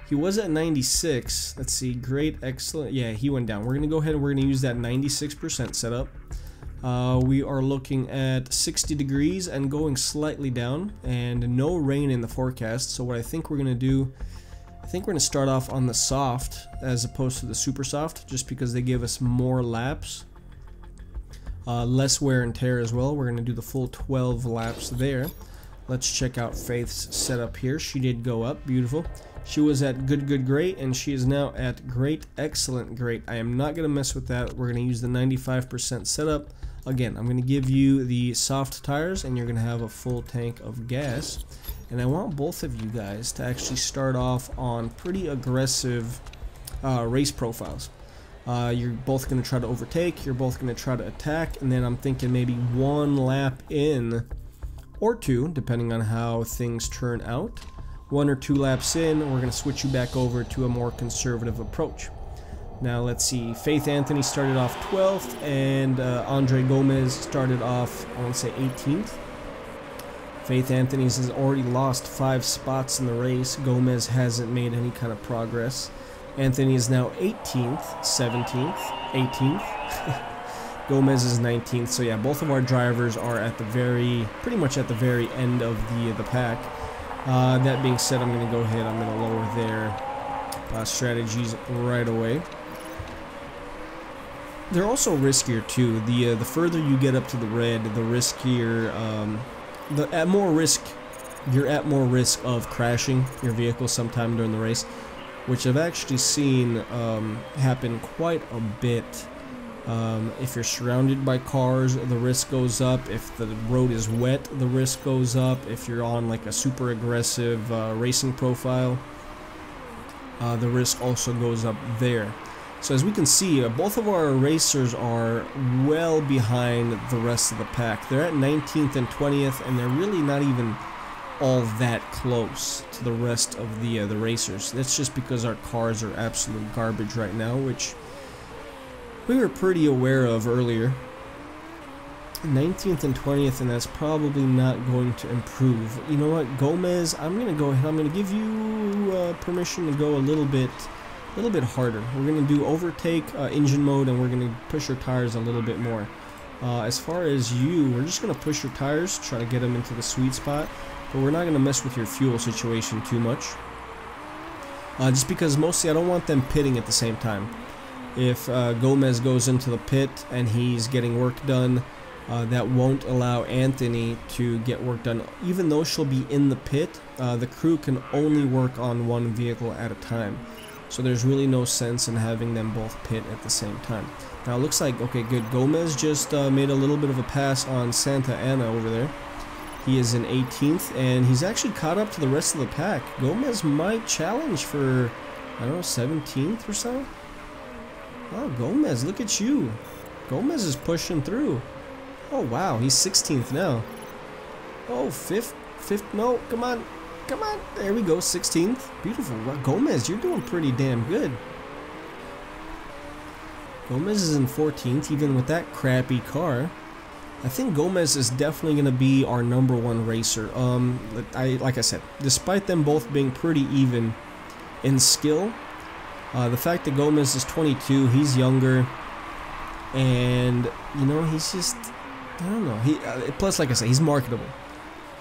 He was at 96. Let's see. Great, excellent. Yeah, he went down. We're gonna go ahead and we're gonna use that 96% setup. We are looking at 60 degrees and going slightly down, and no rain in the forecast. So what I think we're gonna do, I think we're going to start off on the soft as opposed to the super soft, just because they give us more laps, less wear and tear as well. We're going to do the full 12 laps there. Let's check out Faith's setup here. She did go up, beautiful. She was at good, good, great, and she is now at great, excellent, great. I am not going to mess with that. We're going to use the 95% setup. Again, I'm going to give you the soft tires, and you're going to have a full tank of gas. And I want both of you guys to actually start off on pretty aggressive race profiles. You're both going to try to overtake, you're both going to try to attack, and then I'm thinking maybe 1 lap in, or 2, depending on how things turn out. 1 or 2 laps in, we're going to switch you back over to a more conservative approach. Now let's see, Faith Anthony started off 12th, and Andre Gomez started off, I want to say 18th. Faith Anthony has already lost 5 spots in the race. Gomez hasn't made any kind of progress. Anthony is now 18th, 17th, 18th. Gomez is 19th, so yeah, both of our drivers are at the pretty much at the very end of the pack. That being said, I'm going to go ahead, I'm going to lower their strategies right away. They're also riskier too. The further you get up to the red, the riskier, you're at more risk of crashing your vehicle sometime during the race, which I've actually seen happen quite a bit. If you're surrounded by cars, the risk goes up. If the road is wet, the risk goes up. If you're on like a super aggressive racing profile, the risk also goes up there. So as we can see, both of our racers are well behind the rest of the pack. They're at 19th and 20th, and they're really not even all that close to the rest of the racers. That's just because our cars are absolute garbage right now, which we were pretty aware of earlier. 19th and 20th, and that's probably not going to improve. You know what, Gomez, I'm going to go ahead, I'm going to give you permission to go a little bit harder. We're going to do overtake engine mode, and we're going to push your tires a little bit more. As far as you, we're just going to push your tires, try to get them into the sweet spot, but we're not going to mess with your fuel situation too much. Just because mostly I don't want them pitting at the same time. If Gomez goes into the pit and he's getting work done, that won't allow Anthony to get work done. Even though she'll be in the pit, the crew can only work on one vehicle at a time. So there's really no sense in having them both pit at the same time. Now it looks like, okay, good. Gomez just made a little bit of a pass on Santa Ana over there. He is in 18th, and he's actually caught up to the rest of the pack. Gomez might challenge for, I don't know, 17th or so? Oh, Gomez, look at you. Gomez is pushing through. Oh, wow, he's 16th now. Oh, fifth, no, come on. Come on, there we go, 16th. Beautiful. Gomez, you're doing pretty damn good. Gomez is in 14th, even with that crappy car. I think Gomez is definitely going to be our number one racer. Like I said, despite them both being pretty even in skill, the fact that Gomez is 22, he's younger, and, you know, he's just, I don't know. Plus, like I said, he's marketable.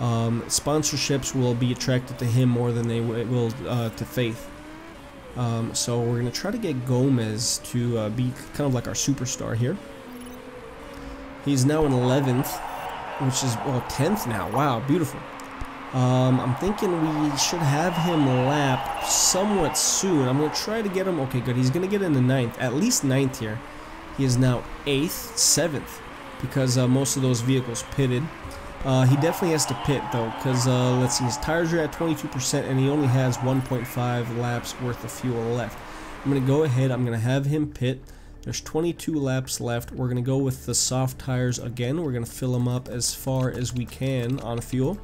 Sponsorships will be attracted to him more than they will to Faith. So we're going to try to get Gomez to be kind of like our superstar here. He's now in 11th, which is, well, 10th now. Wow, beautiful. I'm thinking we should have him lap somewhat soon. I'm going to try to get him. Okay, good. He's going to get into 9th, at least 9th here. He is now 8th, 7th, because most of those vehicles pitted. He definitely has to pit, though, because, let's see, his tires are at 22%, and he only has 1.5 laps worth of fuel left. I'm going to go ahead. I'm going to have him pit. There's 22 laps left. We're going to go with the soft tires again. We're going to fill them up as far as we can on fuel.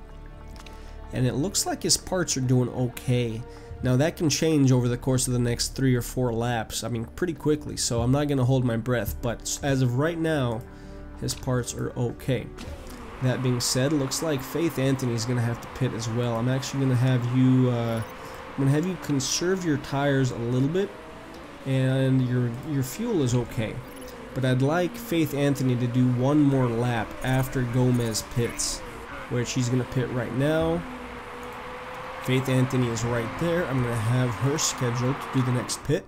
And it looks like his parts are doing okay. Now that can change over the course of the next 3 or 4 laps, I mean pretty quickly, so I'm not going to hold my breath, but as of right now, his parts are okay. That being said, looks like Faith Anthony's going to have to pit as well. I'm actually going to have you conserve your tires a little bit, and your fuel is okay. But I'd like Faith Anthony to do one more lap after Gomez pits, which she's going to pit right now. Faith Anthony is right there. I'm going to have her scheduled to do the next pit.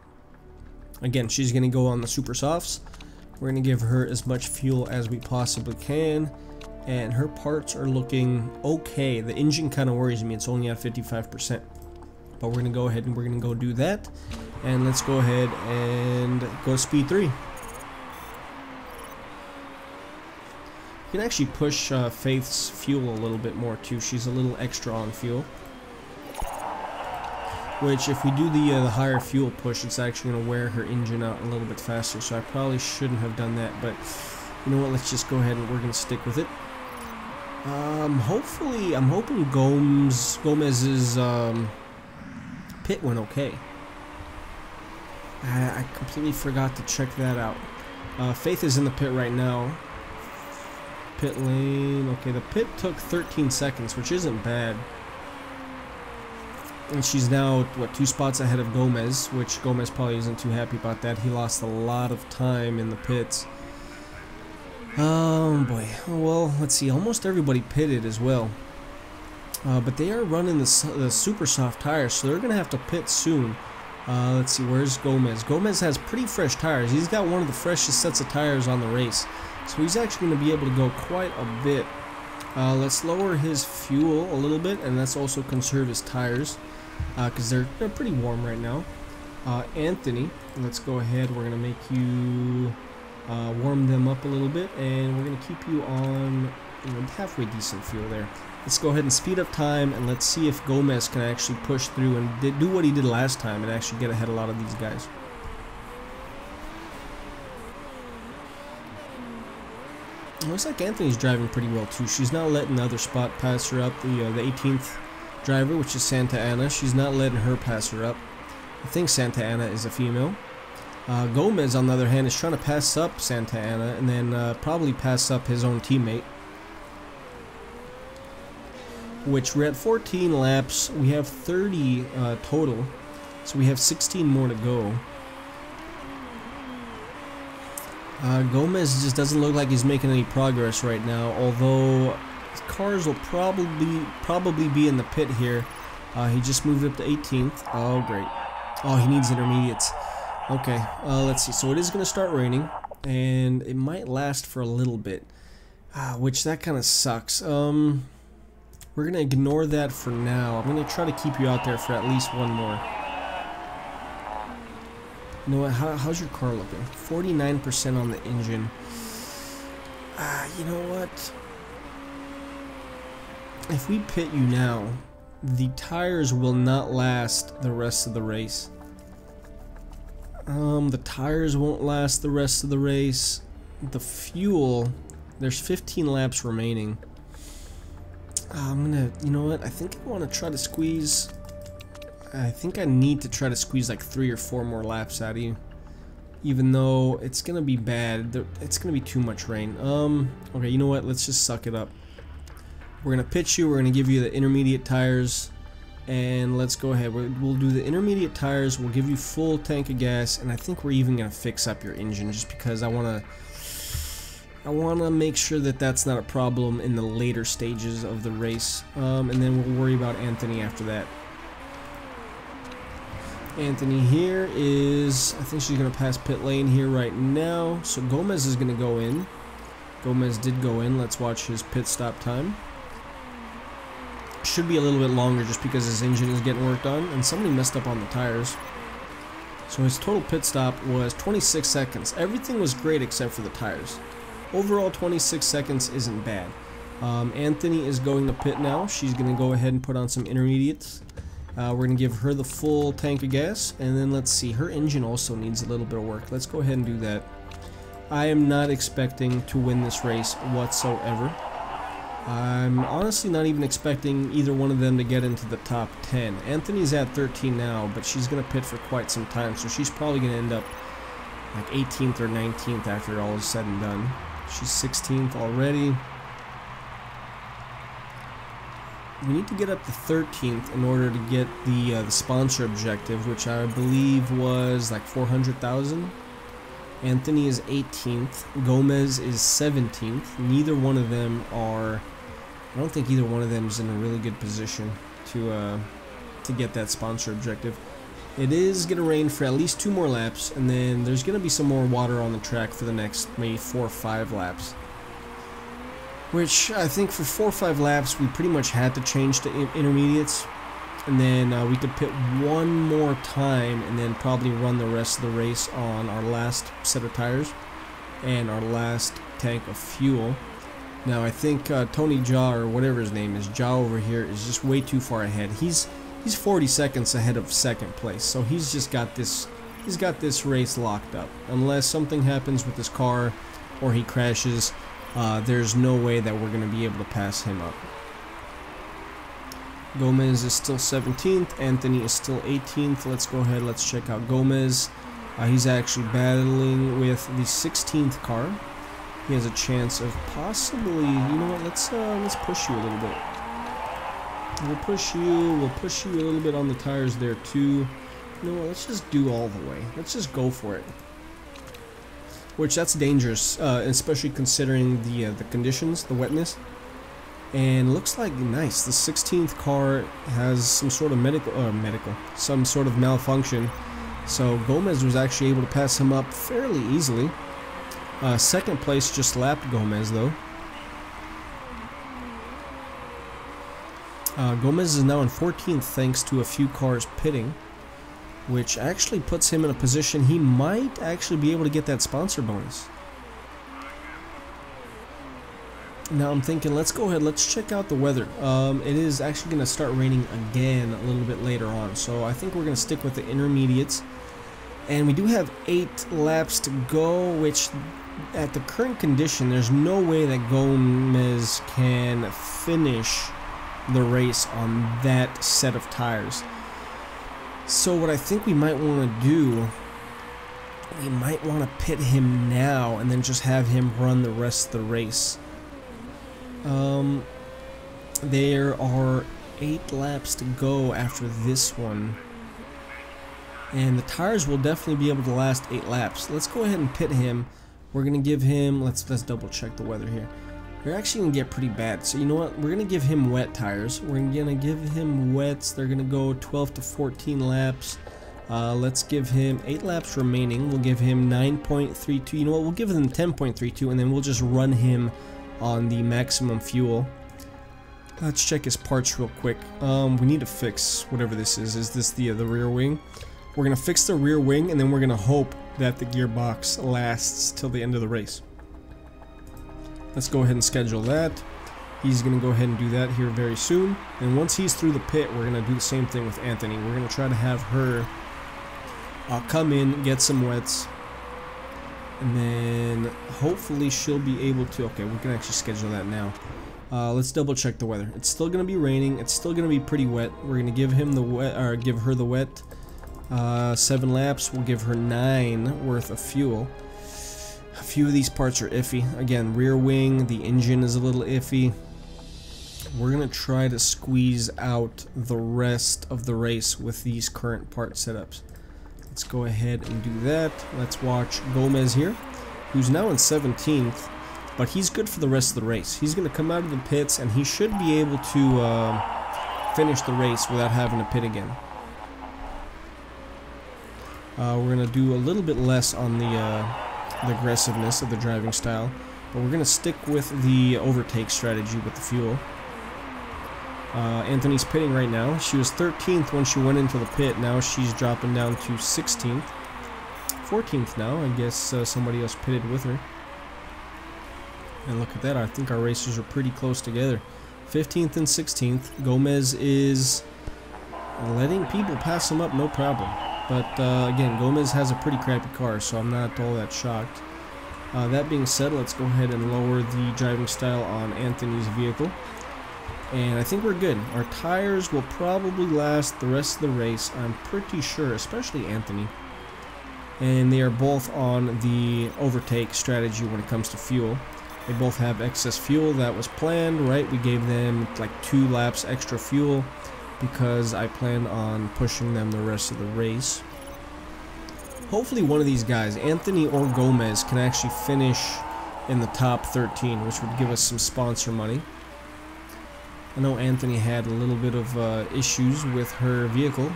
Again, she's going to go on the super softs. We're going to give her as much fuel as we possibly can. And her parts are looking okay. The engine kind of worries me. It's only at 55%. But we're going to go ahead and we're going to go do that. And let's go ahead and go to speed 3. You can actually push Faith's fuel a little bit more too. She's a little extra on fuel, which if we do the higher fuel push, it's actually going to wear her engine out a little bit faster. So I probably shouldn't have done that, but you know what? Let's just go ahead and we're going to stick with it. Hopefully, I'm hoping Gomez's pit went okay. I completely forgot to check that out. Faith is in the pit right now. pit lane. Okay, the pit took 13 seconds, which isn't bad. And she's now, what, 2 spots ahead of Gomez, which Gomez probably isn't too happy about that. He lost a lot of time in the pits. Oh, boy. Well, let's see. Almost everybody pitted as well. But they are running the super soft tires, so they're going to have to pit soon. Let's see. Where's Gomez? Gomez has pretty fresh tires. He's got one of the freshest sets of tires on the race. So he's actually going to be able to go quite a bit. Let's lower his fuel a little bit, and let's also conserve his tires, because they're pretty warm right now. Anthony, let's go ahead. We're going to make you warm them up a little bit, and we're going to keep you on halfway decent fuel there. Let's go ahead and speed up time, and let's see if Gomez can actually push through and do what he did last time and actually get ahead a lot of these guys. It looks like Anthony's driving pretty well too. She's not letting the other spot pass her up, the 18th driver, which is Santa Ana. She's not letting her pass her up. I think Santa Ana is a female. Gomez, on the other hand, is trying to pass up Santa Ana and then probably pass up his own teammate. Which, we're at 14 laps. We have 30 total, so we have 16 more to go. Gomez just doesn't look like he's making any progress right now, although his cars will probably be in the pit here. He just moved up to 18th. Oh, great. Oh, he needs intermediates. Okay, let's see. So it is going to start raining, and it might last for a little bit, which that kind of sucks. We're going to ignore that for now. I'm going to try to keep you out there for at least one more. You know what? How's your car looking? 49% on the engine. You know what? If we pit you now, the tires will not last the rest of the race. The tires won't last the rest of the race. The fuel, there's 15 laps remaining. You know what, I think I want to try to squeeze, I think I need to try to squeeze like 3 or 4 more laps out of you. Even though it's going to be bad, it's going to be too much rain. Okay, you know what, let's just suck it up. We're going to pitch you, we're going to give you the intermediate tires, and let's go ahead. We'll do the intermediate tires, we'll give you full tank of gas, and I think we're even going to fix up your engine just because I want to make sure that that's not a problem in the later stages of the race, and then we'll worry about Anthony after that. Anthony here is, I think she's going to pass pit lane here right now, so Gomez is going to go in. Gomez did go in. Let's watch his pit stop time. Should be a little bit longer just because his engine is getting worked on, and somebody messed up on the tires. So his total pit stop was 26 seconds. Everything was great except for the tires. Overall, 26 seconds isn't bad. Anthony is going to pit now. She's going to go ahead and put on some intermediates. We're going to give her the full tank of gas. And then let's see. Her engine also needs a little bit of work. Let's go ahead and do that. I am not expecting to win this race whatsoever. I'm honestly not even expecting either one of them to get into the top 10. Anthony's at 13 now, but she's going to pit for quite some time. So she's probably going to end up like 18th or 19th after all is said and done. She's 16th already. We need to get up to 13th in order to get the sponsor objective, which I believe was like 400,000. Anthony is 18th. Gomez is 17th. Neither one of them are. I don't think either one of them is in a really good position to get that sponsor objective. It is going to rain for at least 2 more laps, and then there's going to be some more water on the track for the next maybe 4 or 5 laps. Which, I think for 4 or 5 laps, we pretty much had to change to intermediates. And then we could pit 1 more time and then probably run the rest of the race on our last set of tires and our last tank of fuel. Now, I think Tony Jah, or whatever his name is, Jah over here, is just way too far ahead. He's 40 seconds ahead of second place, so he's just got this. He's got this race locked up. Unless something happens with his car, or he crashes, there's no way that we're going to be able to pass him up. Gomez is still 17th. Anthony is still 18th. Let's go ahead. Let's check out Gomez. He's actually battling with the 16th car. He has a chance of possibly, you know what, let's push you a little bit. We'll push you a little bit on the tires there too. You know what, let's just do all the way. Let's just go for it. Which, that's dangerous, especially considering the conditions, the wetness. And looks like, nice, the 16th car has some sort of some sort of malfunction. So Gomez was actually able to pass him up fairly easily. Second place just lapped Gomez though. Gomez is now in 14th thanks to a few cars pitting, which actually puts him in a position he might actually be able to get that sponsor bonus. Now I'm thinking, let's go ahead, let's check out the weather. It is actually going to start raining again a little bit later on, so I think we're going to stick with the intermediates. And we do have 8 laps to go, which at the current condition, there's no way that Gomez can finish the race on that set of tires. So what I think we might want to do, we might want to pit him now and then just have him run the rest of the race. There are 8 laps to go after this one, and the tires will definitely be able to last 8 laps. Let's go ahead and pit him. We're gonna give him, let's double check the weather here. They're actually gonna get pretty bad, so you know what, we're gonna give him wet tires. We're gonna give him wets. They're gonna go 12 to 14 laps. Let's give him 8 laps remaining. We'll give him 9.32. You know what, we'll give him 10.32, and then we'll just run him on the maximum fuel. Let's check his parts real quick. We need to fix whatever this is. Is this the rear wing? We're gonna fix the rear wing, and then we're gonna hope that the gearbox lasts till the end of the race. Let's go ahead and schedule that. He's gonna go ahead and do that here very soon, and once he's through the pit, we're gonna do the same thing with Anthony. We're gonna try to have her come in, get some wets, and then hopefully she'll be able to, okay, we can actually schedule that now. Let's double check the weather. It's still gonna be raining. It's still gonna be pretty wet. We're gonna give him the wet, or give her the wet. 7 laps. We'll give her 9 worth of fuel. A few of these parts are iffy. Again, rear wing, the engine is a little iffy. We're gonna try to squeeze out the rest of the race with these current part setups. Let's go ahead and do that. Let's watch Gomez here, who's now in 17th, but he's good for the rest of the race. He's going to come out of the pits, and he should be able to finish the race without having to pit again. We're going to do a little bit less on the aggressiveness of the driving style, but we're going to stick with the overtake strategy with the fuel. Anthony's pitting right now. She was 13th when she went into the pit. Now she's dropping down to 16th. 14th now. I guess somebody else pitted with her. And look at that. I think our racers are pretty close together. 15th and 16th. Gomez is letting people pass him up. No problem. But again, Gomez has a pretty crappy car, so I'm not all that shocked. That being said, let's go ahead and lower the driving style on Anthony's vehicle. And I think we're good. Our tires will probably last the rest of the race, I'm pretty sure, especially Anthony. And they are both on the overtake strategy when it comes to fuel. They both have excess fuel. That was planned, right? We gave them like 2 laps extra fuel because I plan on pushing them the rest of the race. Hopefully one of these guys, Anthony or Gomez, can actually finish in the top 13, which would give us some sponsor money. I know Anthony had a little bit of issues with her vehicle.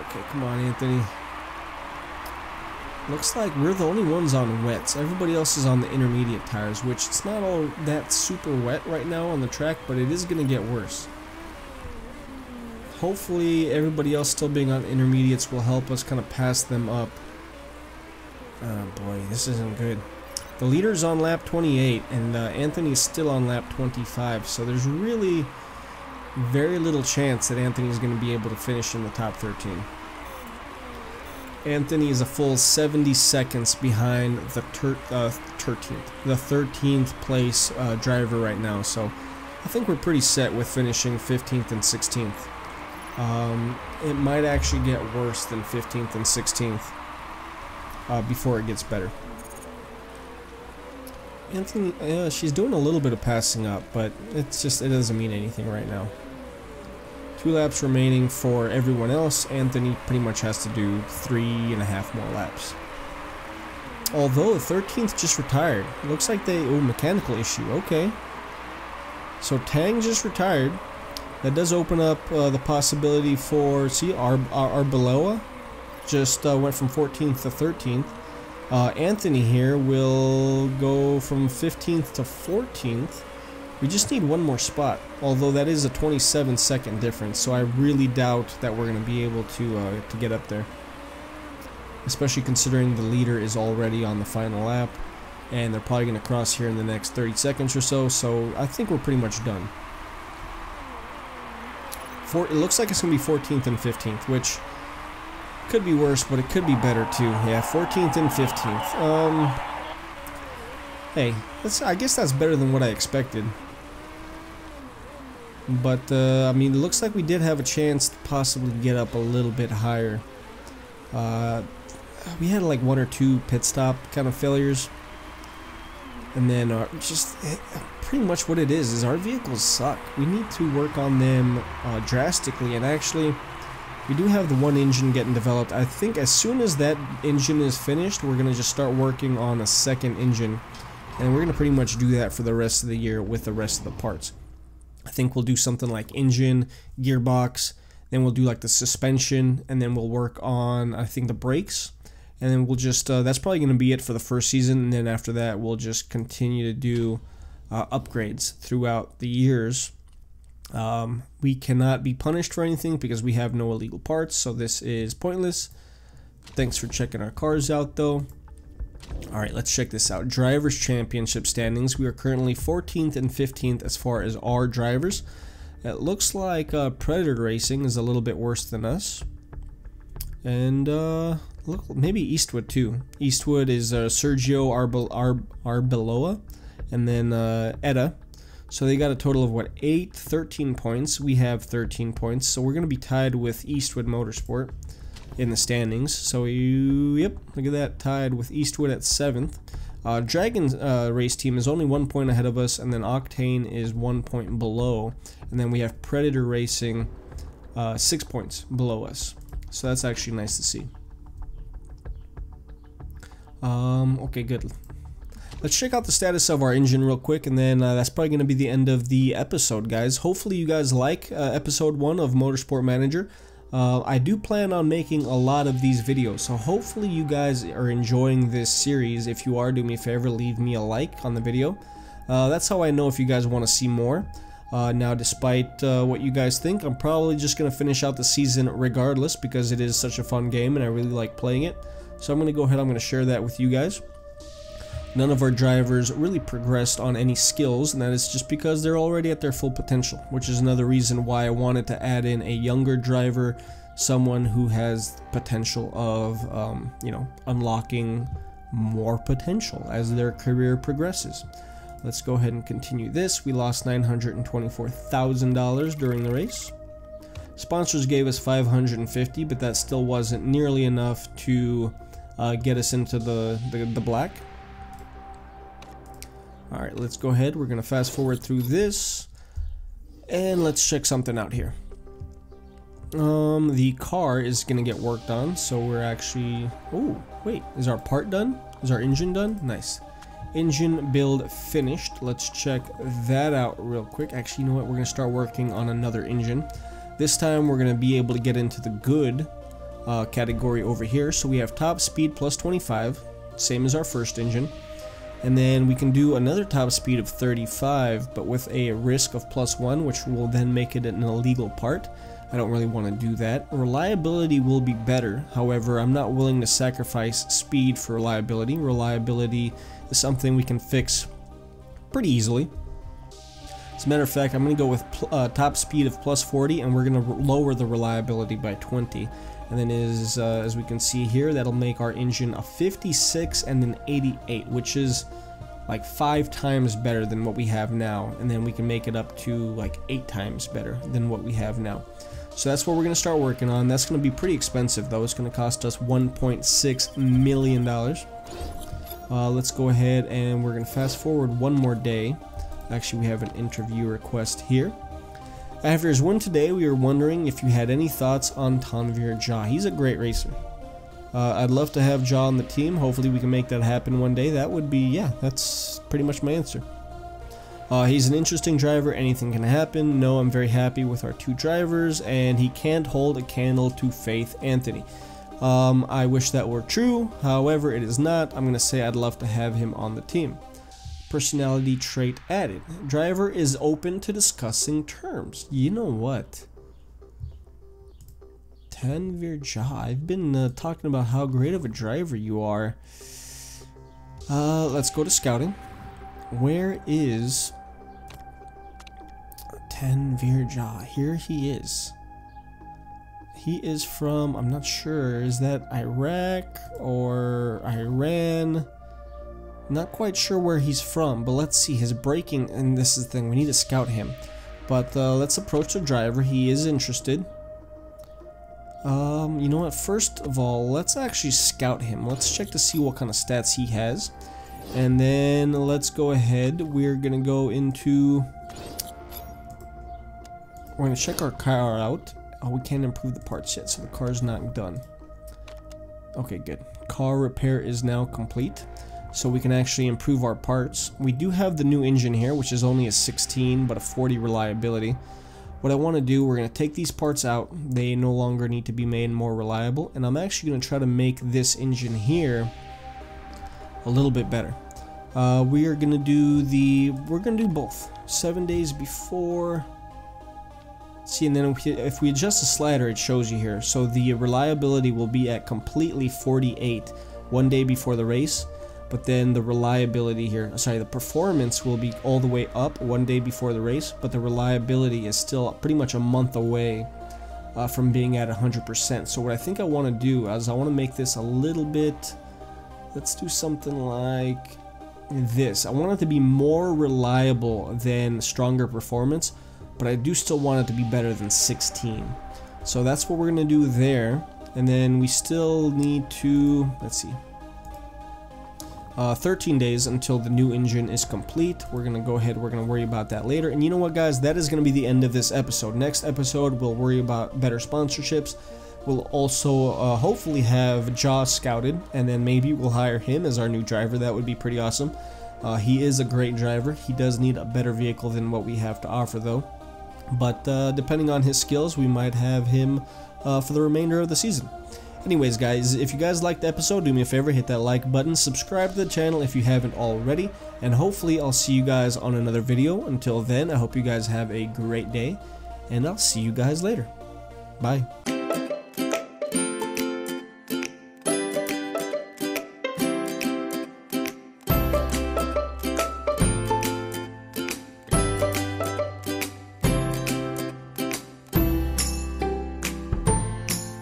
Okay, come on, Anthony. Looks like we're the only ones on wets. Everybody else is on the intermediate tires, which it's not all that super wet right now on the track, but it is going to get worse. Hopefully everybody else still being on intermediates will help us kind of pass them up. Oh boy, this isn't good. The leader's on lap 28, and Anthony's still on lap 25, so there's really very little chance that Anthony's going to be able to finish in the top 13. Anthony is a full 70 seconds behind the 13th place driver right now, so I think we're pretty set with finishing 15th and 16th. It might actually get worse than 15th and 16th before it gets better. Anthony, she's doing a little bit of passing up, but it's just, it doesn't mean anything right now. 2 laps remaining for everyone else. Anthony pretty much has to do 3.5 more laps. Although the 13th just retired. Looks like they... Oh, mechanical issue. Okay. So Tang just retired. That does open up the possibility for... See, Arbeloa just went from 14th to 13th. Anthony here will go from 15th to 14th. We just need one more spot, although that is a 27-second difference, so I really doubt that we're going to be able to get up there. Especially considering the leader is already on the final lap, and they're probably going to cross here in the next 30 seconds or so, so I think we're pretty much done. It looks like it's going to be 14th and 15th, which could be worse, but it could be better too. Yeah, 14th and 15th. Hey, I guess that's better than what I expected. But, I mean, it looks like we did have a chance to possibly get up a little bit higher. We had like 1 or 2 pit stop kind of failures. And then pretty much what it is our vehicles suck. We need to work on them drastically. And actually, we do have the one engine getting developed. I think as soon as that engine is finished, we're going to just start working on a second engine. And we're going to pretty much do that for the rest of the year with the rest of the parts. I think we'll do something like engine, gearbox, then we'll do like the suspension, and then we'll work on, I think, the brakes. And then we'll just, that's probably going to be it for the first season. And then after that, we'll just continue to do upgrades throughout the years. We cannot be punished for anything because we have no illegal parts, so this is pointless. Thanks for checking our cars out, though. Alright, let's check this out. Drivers Championship standings. We are currently 14th and 15th as far as our drivers. It looks like Predator Racing is a little bit worse than us. And look, maybe Eastwood too. Eastwood is Sergio Arbeloa and then Etta. So they got a total of what, 13 points. We have 13 points. So we're going to be tied with Eastwood Motorsport in the standings. So, yep, look at that, tied with Eastwood at 7th. Dragons Race Team is only 1 point ahead of us, and then Octane is 1 point below. And then we have Predator Racing 6 points below us. So that's actually nice to see. Okay, good. Let's check out the status of our engine real quick, and then that's probably going to be the end of the episode, guys. Hopefully you guys like episode 1 of Motorsport Manager. I do plan on making a lot of these videos, so hopefully you guys are enjoying this series. If you are, do me a favor, leave me a like on the video. That's how I know if you guys want to see more. Now, despite what you guys think, I'm probably just going to finish out the season regardless because it is such a fun game and I really like playing it. So I'm going to go ahead, I'm going to share that with you guys. None of our drivers really progressed on any skills, and that is just because they're already at their full potential, which is another reason why I wanted to add in a younger driver, someone who has potential of, you know, unlocking more potential as their career progresses. Let's go ahead and continue this. We lost $924,000 during the race. Sponsors gave us $550, but that still wasn't nearly enough to get us into the black. Alright, let's go ahead. We're going to fast forward through this. And let's check something out here. The car is going to get worked on. So we're actually... Oh, wait. Is our part done? Is our engine done? Nice. Engine build finished. Let's check that out real quick. Actually, you know what? We're going to start working on another engine. This time, we're going to be able to get into the good category over here. So we have top speed plus 25. Same as our first engine. And then we can do another top speed of 35, but with a risk of +1, which will then make it an illegal part. I don't really want to do that. Reliability will be better. However, I'm not willing to sacrifice speed for reliability. Reliability is something we can fix pretty easily. As a matter of fact, I'm going to go with top speed of plus 40, and we're going to lower the reliability by 20. And then as we can see here, that'll make our engine a 56 and an 88, which is like 5 times better than what we have now. And then we can make it up to like 8 times better than what we have now. So that's what we're going to start working on. That's going to be pretty expensive, though. It's going to cost us $1.6 million. Let's go ahead and we're gonna fast forward one more day. Actually, we have an interview request here. After his win today, we were wondering if you had any thoughts on Tanvir Jah. He's a great racer. I'd love to have Jah on the team. Hopefully we can make that happen one day. That would be, yeah, that's pretty much my answer. He's an interesting driver. Anything can happen. No, I'm very happy with our two drivers, and he can't hold a candle to Faith Anthony. I wish that were true. However, it is not. I'm going to say I'd love to have him on the team. Personality trait added. Driver is open to discussing terms. You know what? Tanvir Jah, I've been talking about how great of a driver you are. Let's go to scouting. Where is Tanvir Jah? Here he is. He is from, I'm not sure, is that Iraq or Iran? Not quite sure where he's from, but let's see his braking, and this is the thing, we need to scout him. But let's approach the driver. He is interested. You know what, first of all, let's actually scout him. Let's check to see what kind of stats he has. And then let's go ahead, we're gonna go into, we're gonna check our car out. Oh, we can't improve the parts yet, so the car's not done. Okay, good. Car repair is now complete, so we can actually improve our parts. We do have the new engine here, which is only a 16 but a 40 reliability. What I want to do, we're going to take these parts out. They no longer need to be made more reliable, and I'm actually going to try to make this engine here a little bit better. We are going to do both. 7 days before. See, and then if we adjust the slider, it shows you here. So the reliability will be at completely 48 one day before the race, but then the reliability here, sorry, the performance will be all the way up one day before the race, but the reliability is still pretty much a month away from being at 100%. So what I think I want to do is I want to make this a little bit, let's do something like this. I want it to be more reliable than stronger performance, but I do still want it to be better than 16. So that's what we're going to do there. And then we still need to, let's see. 13 days until the new engine is complete. We're going to go ahead, we're going to worry about that later. And you know what, guys, that is going to be the end of this episode. Next episode, we'll worry about better sponsorships. We'll also hopefully have Jah scouted, and then maybe we'll hire him as our new driver. That would be pretty awesome. He is a great driver. He does need a better vehicle than what we have to offer, though. But depending on his skills, we might have him for the remainder of the season. Anyways, guys, if you guys liked the episode, do me a favor, hit that like button, subscribe to the channel if you haven't already, and hopefully I'll see you guys on another video. Until then, I hope you guys have a great day, and I'll see you guys later. Bye.